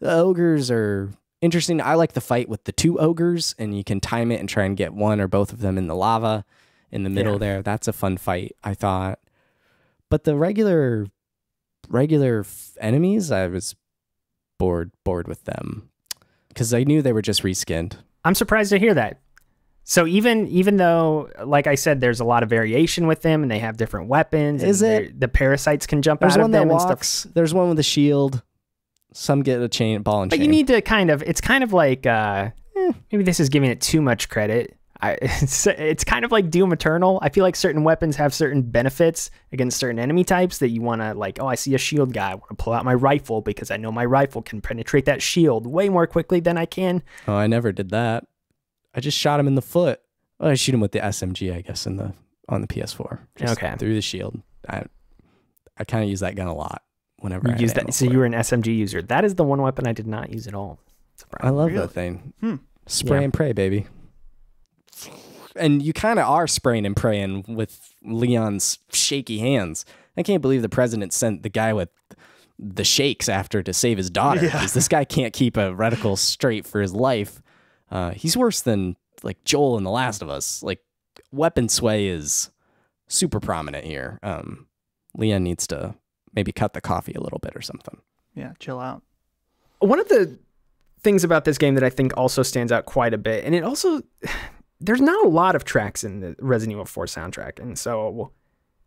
The ogres are interesting. I like the fight with the two ogres, and you can time it and try and get one or both of them in the lava in the middle yeah. there. That's a fun fight, I thought. But the regular, regular enemies, I was bored, bored with them because I knew they were just reskinned. I'm surprised to hear that. So even even though, like I said, there's a lot of variation with them, and they have different weapons. Is it the parasites can jump out of them and stuff? There's one with a shield. Some get a chain ball and chain. But you need to kind of. It's kind of like uh, eh, maybe this is giving it too much credit. I, it's, it's kind of like Doom Eternal. I feel like certain weapons have certain benefits against certain enemy types that you want to like, oh, I see a shield guy. I want to pull out my rifle because I know my rifle can penetrate that shield way more quickly than I can. Oh, I never did that. I just shot him in the foot. Well, I shoot him with the S M G, I guess, in the on the P S four. Just okay. Through the shield. I I kind of use that gun a lot whenever you I use that. So you were an S M G user. That is the one weapon I did not use at all. I love really? That thing. Hmm. Spray yeah. and pray, baby. And you kind of are spraying and praying with Leon's shaky hands. I can't believe the president sent the guy with the shakes after to save his daughter because yeah. this guy can't keep a reticle straight for his life. Uh, he's worse than like Joel in The Last of Us. Like weapon sway is super prominent here. Um, Leon needs to maybe cut the coffee a little bit or something. Yeah, chill out. One of the things about this game that I think also stands out quite a bit, and it also there's not a lot of tracks in the Resident Evil four soundtrack, and so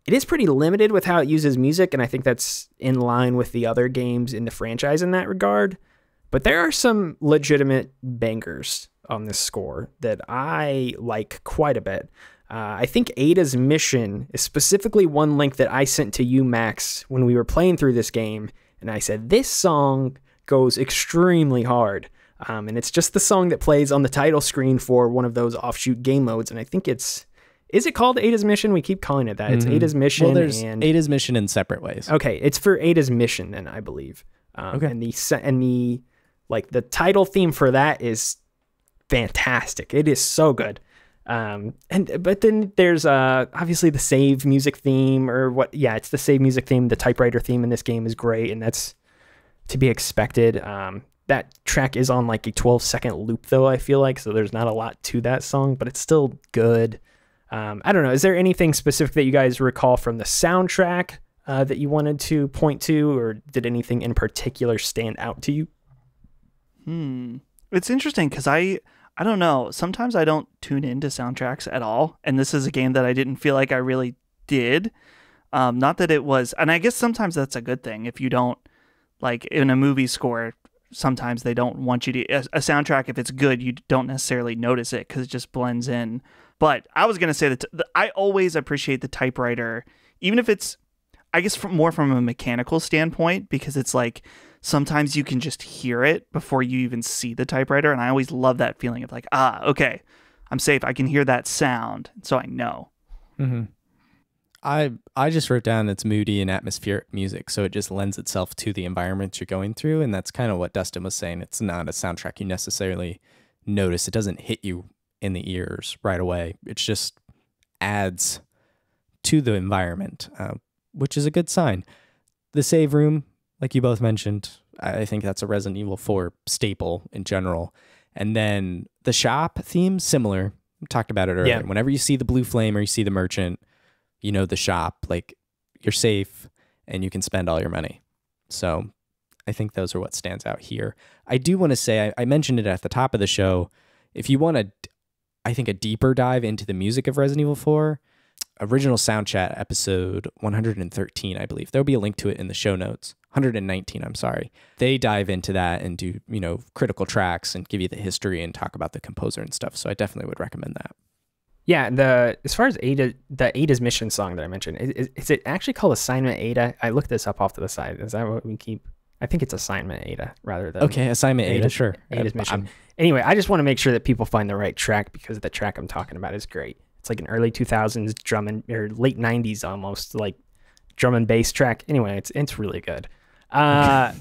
it is pretty limited with how it uses music, and I think that's in line with the other games in the franchise in that regard. But there are some legitimate bangers on this score that I like quite a bit. Uh, I think Ada's mission is specifically one link that I sent to you, Max, when we were playing through this game. And I said, this song goes extremely hard. Um, and it's just the song that plays on the title screen for one of those offshoot game modes. And I think it's, is it called Ada's Mission? We keep calling it that. Mm-hmm. It's Ada's Mission. Well, there's and Ada's Mission in separate ways. Okay. It's for Ada's Mission then, I believe. Um, okay. And the, and the, like the title theme for that is fantastic. It is so good. Um, and but then there's uh, obviously the save music theme, or what? Yeah, it's the save music theme. The typewriter theme in this game is great, and that's to be expected. Um, that track is on like a twelve second loop, though, I feel like, so there's not a lot to that song, but it's still good. Um, I don't know. Is there anything specific that you guys recall from the soundtrack uh, that you wanted to point to, or did anything in particular stand out to you? Hmm. It's interesting because I. I don't know. Sometimes I don't tune into soundtracks at all. And this is a game that I didn't feel like I really did. Um, not that it was. And I guess sometimes that's a good thing. If you don't, like in a movie score, sometimes they don't want you to. A, a soundtrack, if it's good, you don't necessarily notice it because it just blends in. But I was going to say that the, I always appreciate the typewriter, even if it's, I guess, from, more from a mechanical standpoint, because it's like, sometimes you can just hear it before you even see the typewriter. And I always love that feeling of like, ah, okay, I'm safe. I can hear that sound. So I know. Mm-hmm. I I just wrote down it's moody and atmospheric music. So it just lends itself to the environment you're going through. And that's kind of what Dustin was saying. It's not a soundtrack you necessarily notice. It doesn't hit you in the ears right away. It just adds to the environment, uh, which is a good sign. The save room, like you both mentioned, I think that's a Resident Evil four staple in general. And then the shop theme, similar. We talked about it earlier. Yeah. Whenever you see the blue flame or you see the merchant, you know the shop. Like, you're safe and you can spend all your money. So I think those are what stands out here. I do want to say, I, I mentioned it at the top of the show, if you want to, I think, a deeper dive into the music of Resident Evil four, original Sound Chat episode one hundred thirteen, I believe. There'll be a link to it in the show notes. one hundred nineteen, I'm sorry. They dive into that and do, you know, critical tracks and give you the history and talk about the composer and stuff. So I definitely would recommend that. Yeah, the as far as Ada, the Ada's Mission song that I mentioned, is, is it actually called Assignment Ada? I looked this up off to the side. Is that what we keep? I think it's Assignment Ada rather than... Okay, Assignment Ada, Ada sure. Ada's Mission. I'm, anyway, I just want to make sure that people find the right track because the track I'm talking about is great. It's like an early two thousands drum and... or late nineties almost, like drum and bass track. Anyway, it's it's really good. Uh,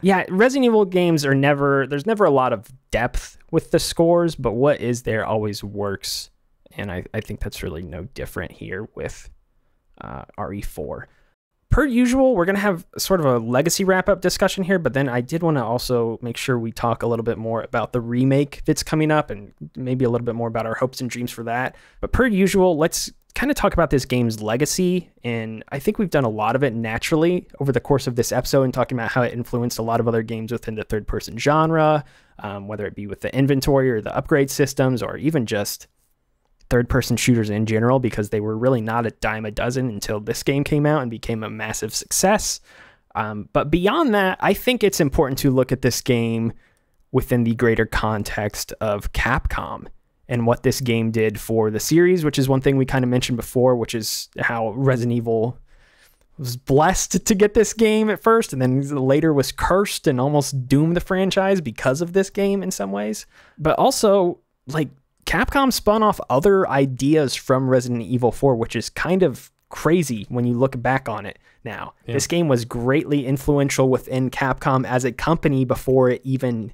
yeah, Resident Evil games are never, there's never a lot of depth with the scores, but what is there always works. And I, I think that's really no different here with uh, R E four. Per usual, we're going to have sort of a legacy wrap-up discussion here, but then I did want to also make sure we talk a little bit more about the remake that's coming up and maybe a little bit more about our hopes and dreams for that. But per usual, let's kind of talk about this game's legacy, and I think we've done a lot of it naturally over the course of this episode and talking about how it influenced a lot of other games within the third-person genre, um, whether it be with the inventory or the upgrade systems or even just third-person shooters in general, because they were really not a dime a dozen until this game came out and became a massive success. Um, but beyond that, I think it's important to look at this game within the greater context of Capcom and what this game did for the series, which is one thing we kind of mentioned before, which is how Resident Evil was blessed to get this game at first, and then later was cursed and almost doomed the franchise because of this game in some ways. But also, like, Capcom spun off other ideas from Resident Evil four, which is kind of crazy when you look back on it now. Yeah. This game was greatly influential within Capcom as a company before it even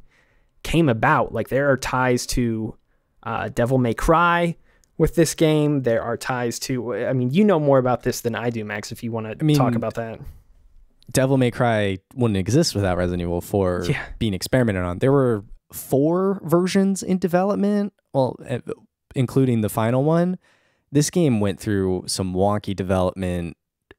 came about. Like, there are ties to... Uh, Devil May Cry with this game. There are ties to... I mean, you know more about this than I do, Max, if you want to I mean, talk about that. Devil May Cry wouldn't exist without Resident Evil four yeah. being experimented on. There were four versions in development, well, including the final one. This game went through some wonky development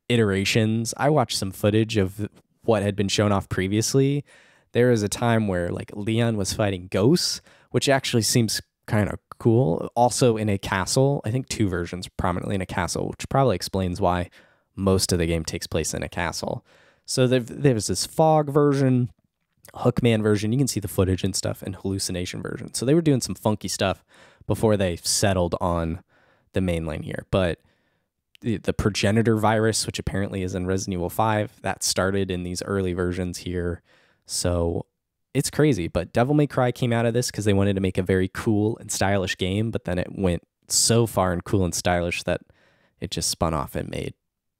iterations. I watched some footage of what had been shown off previously. There is a time where, like, Leon was fighting ghosts, which actually seems... kind of cool. Also in a castle, I think two versions prominently in a castle, which probably explains why most of the game takes place in a castle. So there's this fog version, Hookman version. You can see the footage and stuff, and hallucination version. So they were doing some funky stuff before they settled on the mainline here. But the, the progenitor virus, which apparently is in Resident Evil five, that started in these early versions here. So it's crazy, but Devil May Cry came out of this because they wanted to make a very cool and stylish game, but then it went so far in cool and stylish that it just spun off and made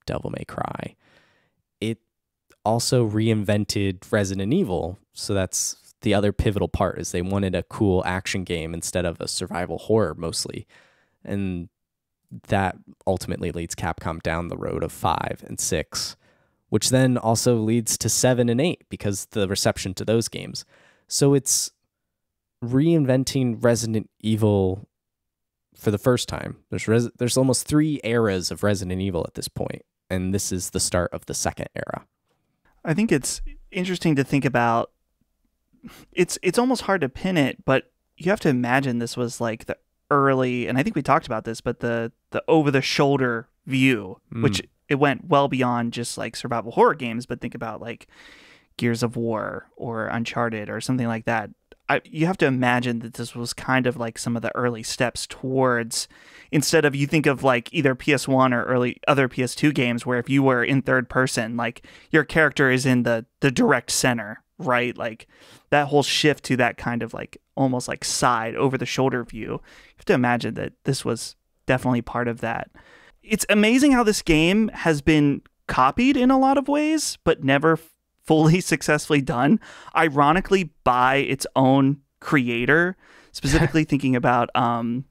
Devil May Cry. It also reinvented Resident Evil, so that's the other pivotal part is they wanted a cool action game instead of a survival horror mostly. And that ultimately leads Capcom down the road of five and six, which then also leads to seven and eight because the reception to those games. So it's reinventing Resident Evil for the first time. There's res there's almost three eras of Resident Evil at this point, and this is the start of the second era. I think it's interesting to think about. It's it's almost hard to pin it, but you have to imagine this was like the early, and I think we talked about this, but the the over the shoulder view, mm. which it went well beyond just like survival horror games, but think about like Gears of War or Uncharted or something like that. I, you have to imagine that this was kind of like some of the early steps towards, instead of you think of like either P S one or early other P S two games where if you were in third person, like your character is in the, the direct center, right? Like that whole shift to that kind of like almost like side over the shoulder view. You have to imagine that this was definitely part of that. It's amazing how this game has been copied in a lot of ways, but never fully successfully done, ironically by its own creator, specifically thinking about um,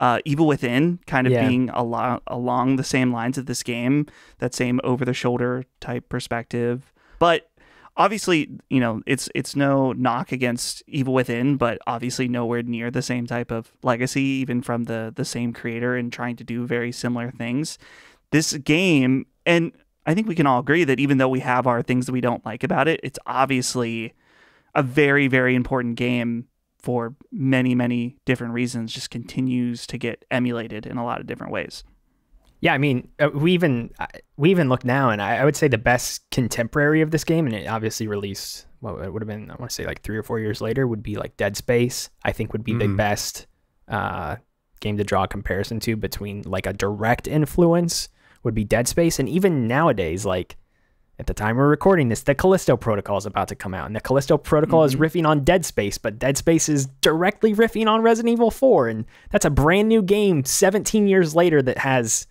uh, Evil Within kind of yeah. being al along the same lines of this game, that same over-the-shoulder type perspective. But obviously, you know, it's it's no knock against Evil Within, but obviously nowhere near the same type of legacy, even from the, the same creator and trying to do very similar things. This game, and I think we can all agree that even though we have our things that we don't like about it, it's obviously a very, very important game for many, many different reasons, just continues to get emulated in a lot of different ways. Yeah, I mean, we even we even look now, and I, I would say the best contemporary of this game, and it obviously released, well, it would have been, I want to say like three or four years later, would be like Dead Space, I think would be mm. the best uh, game to draw a comparison to between like a direct influence would be Dead Space. And even nowadays, like at the time we're recording this, the Callisto Protocol is about to come out, and the Callisto Protocol mm-hmm. is riffing on Dead Space, but Dead Space is directly riffing on Resident Evil four, and that's a brand new game seventeen years later that has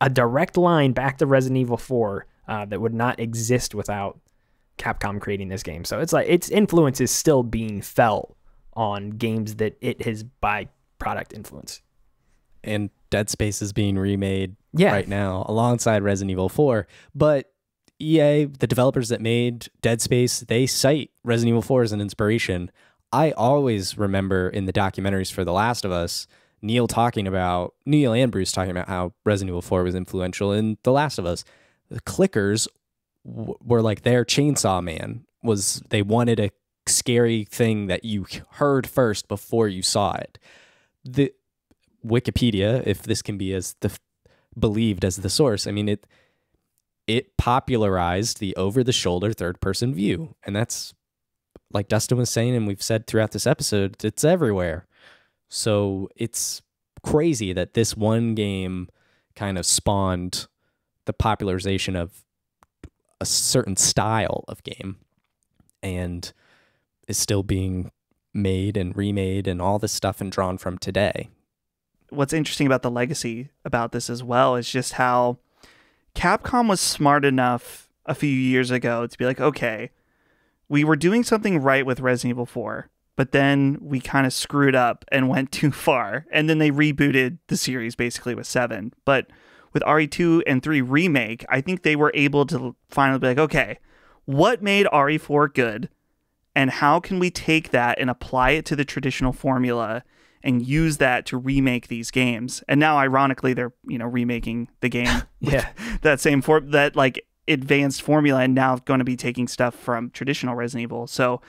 a direct line back to Resident Evil four uh, that would not exist without Capcom creating this game. So it's like its influence is still being felt on games that it has by product influence. And Dead Space is being remade yeah. right now alongside Resident Evil four. But E A, the developers that made Dead Space, they cite Resident Evil four as an inspiration. I always remember in the documentaries for The Last of Us, Neil talking about, Neil and Bruce talking about how Resident Evil four was influential in The Last of Us. The clickers w were like their chainsaw man. Was they wanted a scary thing that you heard first before you saw it. The Wikipedia, if this can be as the believed as the source, I mean, it it popularized the over-the-shoulder third-person view, and that's, like Dustin was saying and we've said throughout this episode, it's everywhere. So it's crazy that this one game kind of spawned the popularization of a certain style of game and is still being made and remade and all this stuff and drawn from today. What's interesting about the legacy about this as well is just how Capcom was smart enough a few years ago to be like, okay, we were doing something right with Resident Evil four, but then we kind of screwed up and went too far. And then they rebooted the series basically with seven. But with R E two and three Remake, I think they were able to finally be like, okay, what made R E four good? And how can we take that and apply it to the traditional formula and use that to remake these games? And now, ironically, they're, you know, remaking the game yeah. with that same form, that like advanced formula, and now going to be taking stuff from traditional Resident Evil. So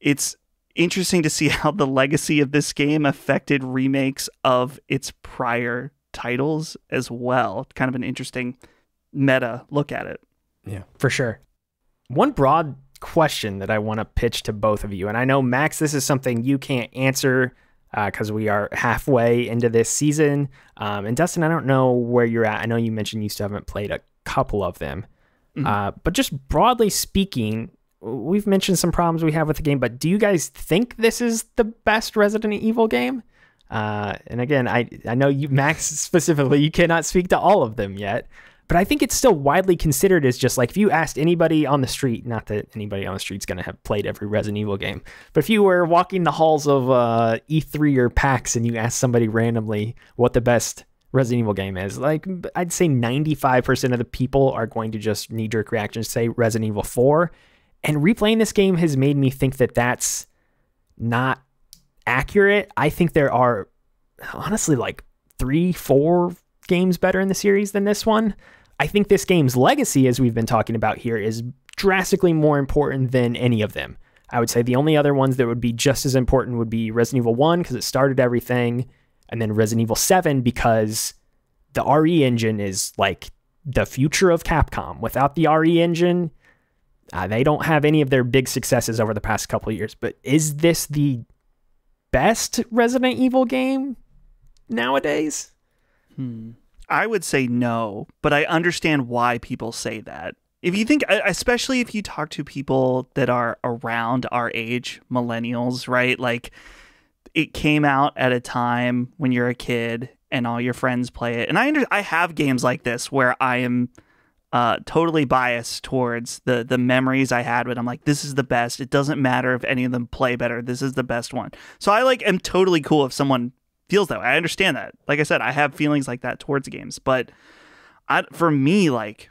it's interesting to see how the legacy of this game affected remakes of its prior titles as well. Kind of an interesting meta look at it. Yeah, for sure. One broad question that I want to pitch to both of you, and I know, Max, this is something you can't answer because uh, we are halfway into this season. Um, and Dustin, I don't know where you're at. I know you mentioned you still haven't played a couple of them. Mm-hmm. uh, but just broadly speaking, we've mentioned some problems we have with the game, but do you guys think this is the best Resident Evil game? Uh, and again, I, I know you, Max, specifically, you cannot speak to all of them yet. But I think it's still widely considered as just like, if you asked anybody on the street, not that anybody on the street's going to have played every Resident Evil game, but if you were walking the halls of uh, E three or PAX and you asked somebody randomly what the best Resident Evil game is, like, I'd say ninety-five percent of the people are going to just knee-jerk reactions say Resident Evil four. And replaying this game has made me think that that's not accurate. I think there are honestly like three, four games better in the series than this one. I think this game's legacy, as we've been talking about here, is drastically more important than any of them. I would say the only other ones that would be just as important would be Resident Evil one, because it started everything, and then Resident Evil seven, because the R E engine is like the future of Capcom. Without the R E engine, uh, they don't have any of their big successes over the past couple of years. But is this the best Resident Evil game nowadays? Hmm. I would say no, but I understand why people say that. If you think, especially if you talk to people that are around our age, millennials, right? Like, it came out at a time when you're a kid and all your friends play it. And I under I have games like this where I am uh, totally biased towards the the memories I had when I'm like, this is the best. It doesn't matter if any of them play better. This is the best one. So I like am totally cool if someone feels that way. I understand that. Like I said, I have feelings like that towards games, but I, for me, like,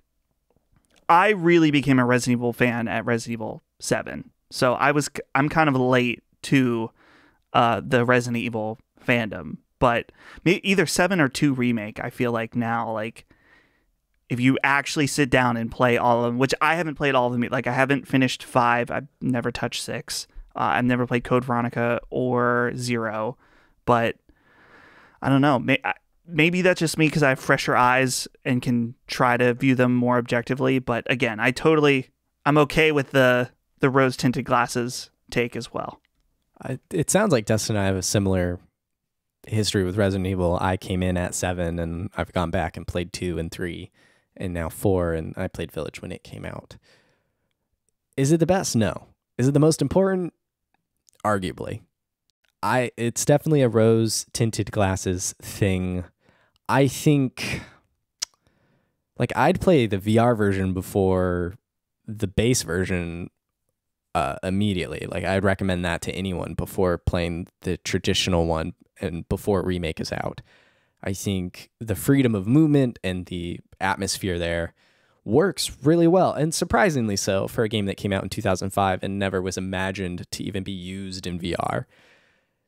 I really became a Resident Evil fan at Resident Evil seven. So I was, I'm kind of late to uh, the Resident Evil fandom, but either seven or two remake, I feel like now, like, if you actually sit down and play all of them, which I haven't played all of them, like, I haven't finished five. I've never touched six. Uh, I've never played Code Veronica or Zero, but I don't know. Maybe that's just me because I have fresher eyes and can try to view them more objectively. But again, I totally, I'm okay with the the rose tinted glasses take as well. I, it sounds like Dustin and I have a similar history with Resident Evil. I came in at seven, and I've gone back and played two and three, and now four. And I played Village when it came out. Is it the best? No. Is it the most important? Arguably. I, it's definitely a rose tinted glasses thing. I think, like, I'd play the V R version before the base version uh, immediately. Like, I'd recommend that to anyone before playing the traditional one and before Remake is out. I think the freedom of movement and the atmosphere there works really well, and surprisingly so for a game that came out in two thousand five and never was imagined to even be used in V R.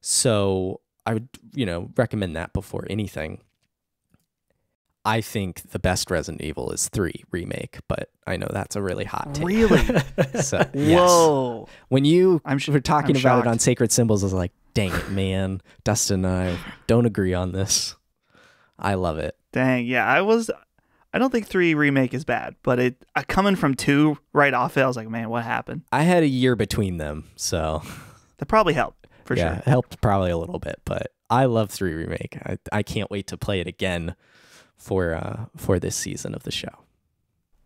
So I would, you know, recommend that before anything. I think the best Resident Evil is three Remake, but I know that's a really hot take. Really? So, yes. Whoa. When you I'm were talking I'm about shocked. It on Sacred Symbols, I was like, dang it, man. Dustin and I don't agree on this. I love it. Dang, yeah. I was, I don't think three Remake is bad, but it uh, coming from two right off it, I was like, man, what happened? I had a year between them, so. That probably helped. For yeah, sure. It helped probably a little bit, but I love three Remake. I, I can't wait to play it again for uh for this season of the show.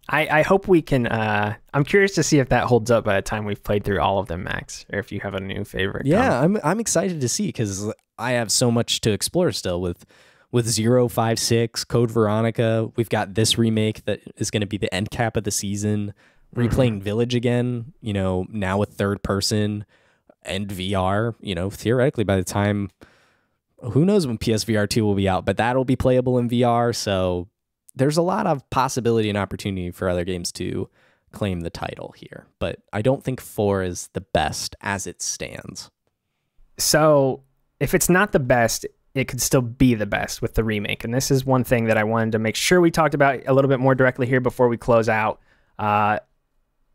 I, I hope we can uh I'm curious to see if that holds up by the time we've played through all of them, Max, or if you have a new favorite. Yeah, comment. I'm I'm excited to see because I have so much to explore still with with Zero, Five, Six, Code Veronica. We've got this remake that is gonna be the end cap of the season, replaying mm-hmm. Village again, you know, now with third person. And V R, you know, theoretically by the time, who knows when P S V R two will be out, but that'll be playable in V R. So there's a lot of possibility and opportunity for other games to claim the title here. But I don't think four is the best as it stands. So if it's not the best, it could still be the best with the remake. And this is one thing that I wanted to make sure we talked about a little bit more directly here before we close out. Uh,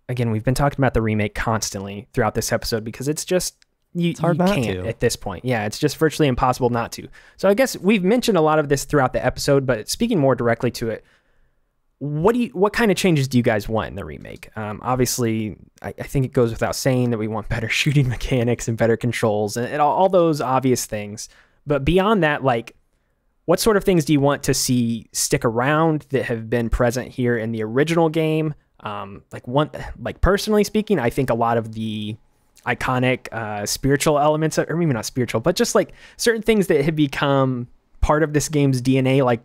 Again, we've been talking about the remake constantly throughout this episode because it's just, you, it's hard you not can't to. At this point. Yeah, it's just virtually impossible not to. So I guess we've mentioned a lot of this throughout the episode, but speaking more directly to it, what do you, what kind of changes do you guys want in the remake? Um, obviously, I, I think it goes without saying that we want better shooting mechanics and better controls and, and all, all those obvious things. But beyond that, like, what sort of things do you want to see stick around that have been present here in the original game? Um, like one, like personally speaking, I think a lot of the iconic uh, spiritual elements, or maybe not spiritual, but just like certain things that have become part of this game's D N A, like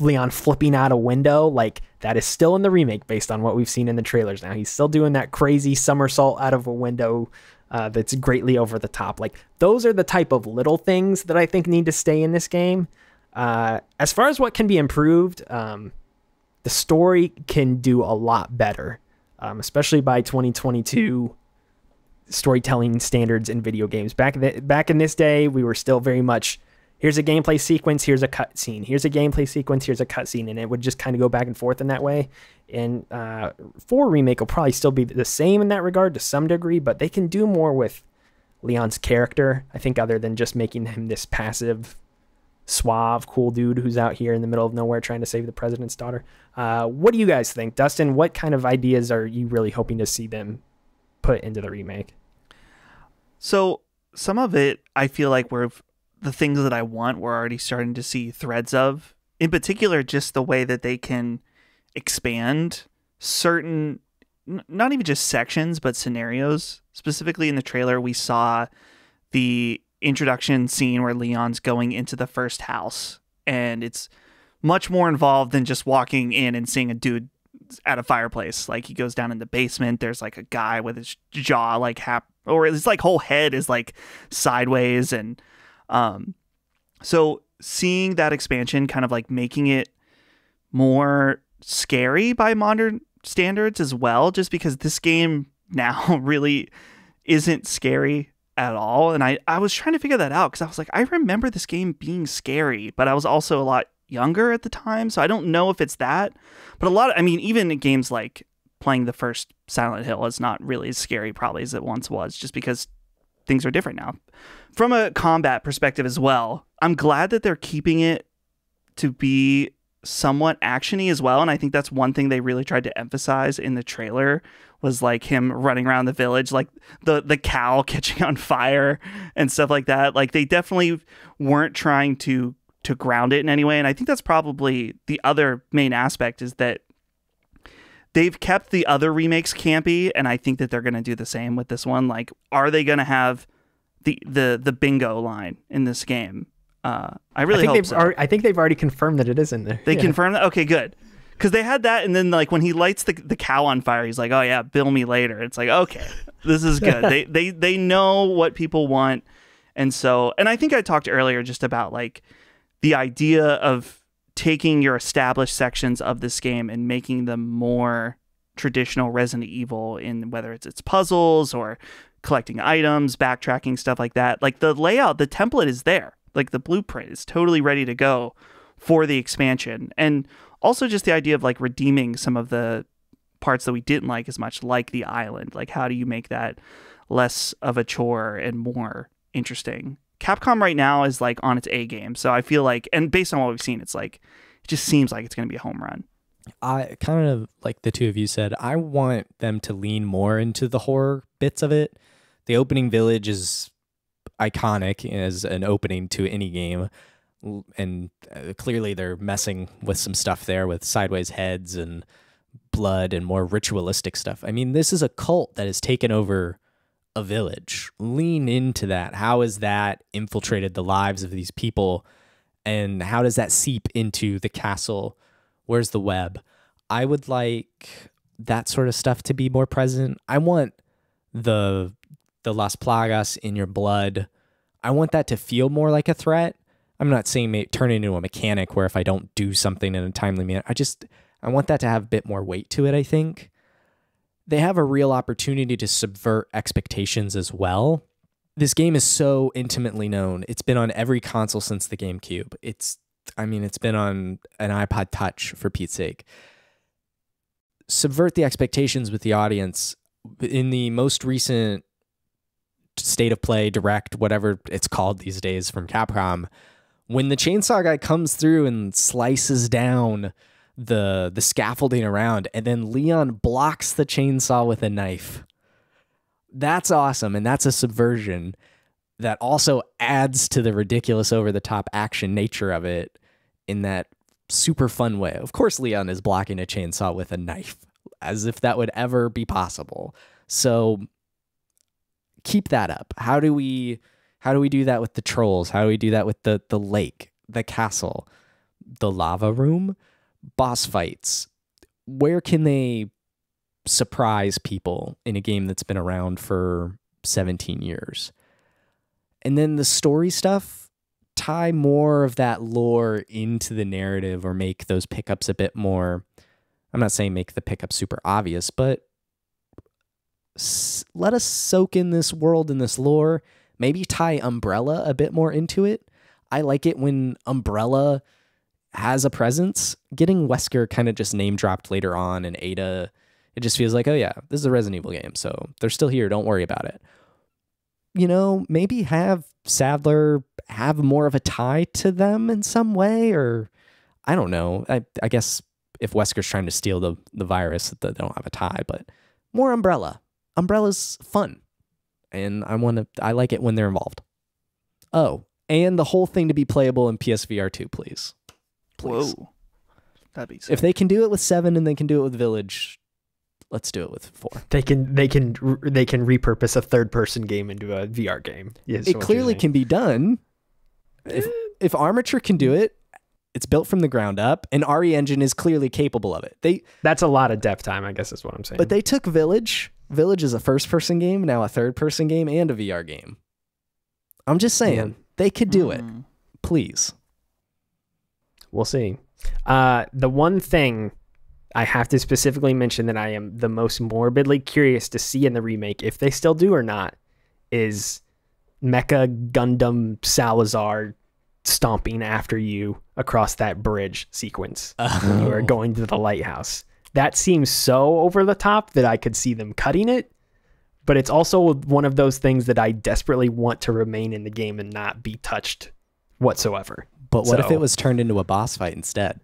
Leon flipping out a window, like that is still in the remake based on what we've seen in the trailers. Now he's still doing that crazy somersault out of a window uh, that's greatly over the top. Like those are the type of little things that I think need to stay in this game. Uh, as far as what can be improved, um, the story can do a lot better, um, especially by twenty twenty-two storytelling standards in video games. Back the, back in this day, we were still very much, here's a gameplay sequence, here's a cutscene, here's a gameplay sequence, here's a cutscene, and it would just kind of go back and forth in that way. And uh, four Remake will probably still be the same in that regard to some degree, but they can do more with Leon's character, I think, other than just making him this passive, suave, cool dude who's out here in the middle of nowhere trying to save the president's daughter. Uh, what do you guys think? Dustin, what kind of ideas are you really hoping to see them put into the remake? So some of it, I feel like we're the things that I want, we're already starting to see threads of. In particular, just the way that they can expand certain, not even just sections, but scenarios. Specifically in the trailer, we saw the introduction scene where Leon's going into the first house, and it's much more involved than just walking in and seeing a dude at a fireplace. Like he goes down in the basement, there's like a guy with his jaw like half, or his like whole head is like sideways, and um so seeing that expansion kind of like making it more scary by modern standards as well, just because this game now really isn't scary at all. And I, I was trying to figure that out, because I was like, I remember this game being scary, but I was also a lot younger at the time, so I don't know if it's that. But a lot of, I mean, even games like playing the first Silent Hill is not really as scary probably as it once was, just because things are different now. From a combat perspective as well, I'm glad that they're keeping it to be somewhat action-y as well, and I think that's one thing they really tried to emphasize in the trailer, was like him running around the village, like the the cow catching on fire and stuff like that. Like they definitely weren't trying to to ground it in any way, and I think that's probably the other main aspect, is that they've kept the other remakes campy, and I think that they're going to do the same with this one. Like, are they going to have the the the bingo line in this game? Uh, I really I think hope they've so. Already, I think they've already confirmed that it is in there. They yeah. confirmed that? Okay, good. Because they had that, and then like when he lights the, the cow on fire, he's like, oh yeah, bill me later. It's like, okay, this is good. they, they, they know what people want. And so, and I think I talked earlier just about like the idea of taking your established sections of this game and making them more traditional Resident Evil, in whether it's its puzzles or collecting items, backtracking, stuff like that. Like the layout, the template is there. Like the blueprint is totally ready to go for the expansion. And also just the idea of like redeeming some of the parts that we didn't like as much, like the island. Like how do you make that less of a chore and more interesting? Capcom right now is like on its A game. So I feel like, and based on what we've seen, it's like, it just seems like it's going to be a home run. I kind of like the two of you said, I want them to lean more into the horror bits of it. The opening village is iconic as an opening to any game, and uh, clearly they're messing with some stuff there with sideways heads and blood and more ritualistic stuff. I mean, this is a cult that has taken over a village. Lean into that. How has that infiltrated the lives of these people, and how does that seep into the castle? Where's the web? I would like that sort of stuff to be more present. I want the the Las Plagas in your blood. I want that to feel more like a threat. I'm not saying it turn into a mechanic where if I don't do something in a timely manner, I just, I want that to have a bit more weight to it, I think. They have a real opportunity to subvert expectations as well. This game is so intimately known. It's been on every console since the GameCube. It's, I mean, it's been on an iPod Touch for Pete's sake. Subvert the expectations with the audience. In the most recent State of Play, Direct, whatever it's called these days from Capcom, when the chainsaw guy comes through and slices down the the scaffolding around, and then Leon blocks the chainsaw with a knife, that's awesome, and that's a subversion that also adds to the ridiculous over-the-top action nature of it in that super fun way. Of course Leon is blocking a chainsaw with a knife, as if that would ever be possible. So keep that up. How do we how do we do that with the trolls? How do we do that with the the lake, the castle? the lava room, boss fights. Where can they surprise people in a game that's been around for seventeen years? And then the story stuff, tie more of that lore into the narrative or make those pickups a bit more. I'm not saying make the pickup super obvious, but let us soak in this world and this lore. Maybe tie Umbrella a bit more into it. I like it when Umbrella has a presence. Getting Wesker kind of just name dropped later on, and Ada, it just feels like, oh yeah, this is a Resident Evil game, so they're still here, don't worry about it. You know, maybe have Saddler have more of a tie to them in some way, or I don't know. I, I guess if Wesker's trying to steal the, the virus, they don't have a tie, but more Umbrella. Umbrella's fun, and I want to, I like it when they're involved. Oh, and the whole thing to be playable in P S V R too, please. Please. Whoa. That'd be sick. If they can do it with seven and they can do it with Village, let's do it with four. They can they can they can repurpose a third person game into a V R game. Yes, it clearly can be done. If if Armature can do it, it's built from the ground up, and R E Engine is clearly capable of it. They that's a lot of dev time, I guess is what I'm saying. But they took Village. Village is a first person game, now a third person game and a V R game. I'm just saying, yeah. They could do mm. it. Please. We'll see. Uh the one thing I have to specifically mention that I am the most morbidly curious to see in the remake, if they still do or not, is Mecha Gundam Salazar stomping after you across that bridge sequence. Oh. When you are going to the lighthouse. That seems so over the top that I could see them cutting it, but it's also one of those things that I desperately want to remain in the game and not be touched whatsoever. But what so, if it was turned into a boss fight instead?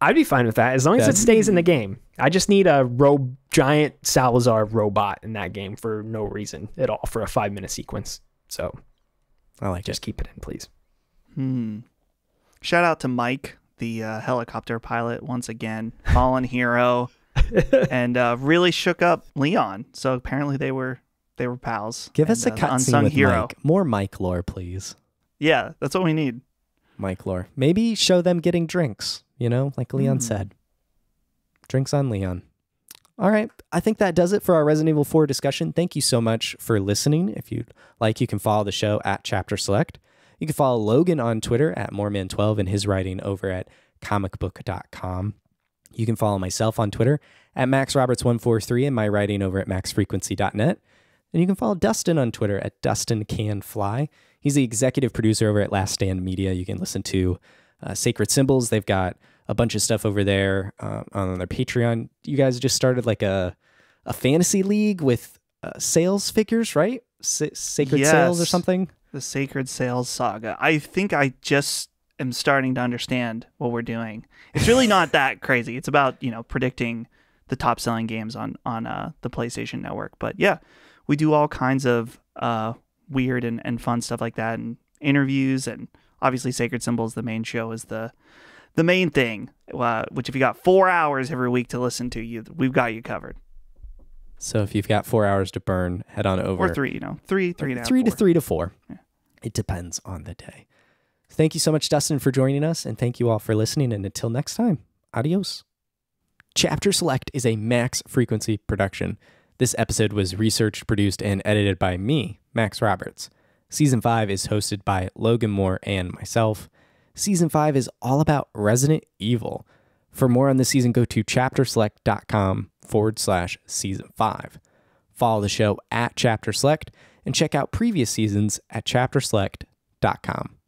I'd be fine with that, as long as it stays in the game. I just need a ro giant Salazar robot in that game for no reason at all for a five minute sequence. So I like just it. Keep it in, please. Hmm. Shout out to Mike, the uh, helicopter pilot, once again, fallen hero, and uh, really shook up Leon. So apparently they were they were pals. Give and, us a uh, cutscene with hero. Mike. More Mike lore, please. Yeah, that's what we need. Mike lore. Maybe show them getting drinks. You know, like Leon mm. said, drinks on Leon. All right. I think that does it for our Resident Evil four discussion. Thank you so much for listening. If you'd like, you can follow the show at Chapter Select. You can follow Logan on Twitter at Moreman twelve and his writing over at comic book dot com. You can follow myself on Twitter at Max Roberts one four three and my writing over at max frequency dot net. And you can follow Dustin on Twitter at Dustin Can Fly. He's the executive producer over at Last Stand Media. You can listen to uh, Sacred Symbols. They've got a bunch of stuff over there um, on their Patreon. You guys just started like a a fantasy league with uh, sales figures, right? S sacred yes, sales or something? The Sacred Sales Saga. I think I just am starting to understand what we're doing. It's really not that crazy. It's about, you know, predicting the top selling games on on uh, the PlayStation Network. But yeah, we do all kinds of uh, weird and, and fun stuff like that, and interviews, and obviously Sacred Symbols, the main show, is the The main thing, uh, which if you got four hours every week to listen to, you we've got you covered. So if you've got four hours to burn, head on over. Or three, you know, three, three to three to three to four. Yeah. It depends on the day. Thank you so much, Dustin, for joining us, and thank you all for listening. And until next time, adios. Chapter Select is a Max Frequency production. This episode was researched, produced, and edited by me, Max Roberts. Season five is hosted by Logan Moore and myself. Season five is all about Resident Evil. For more on the season, go to chapter select dot com forward slash season five. Follow the show at Chapter Select and check out previous seasons at chapter select dot com.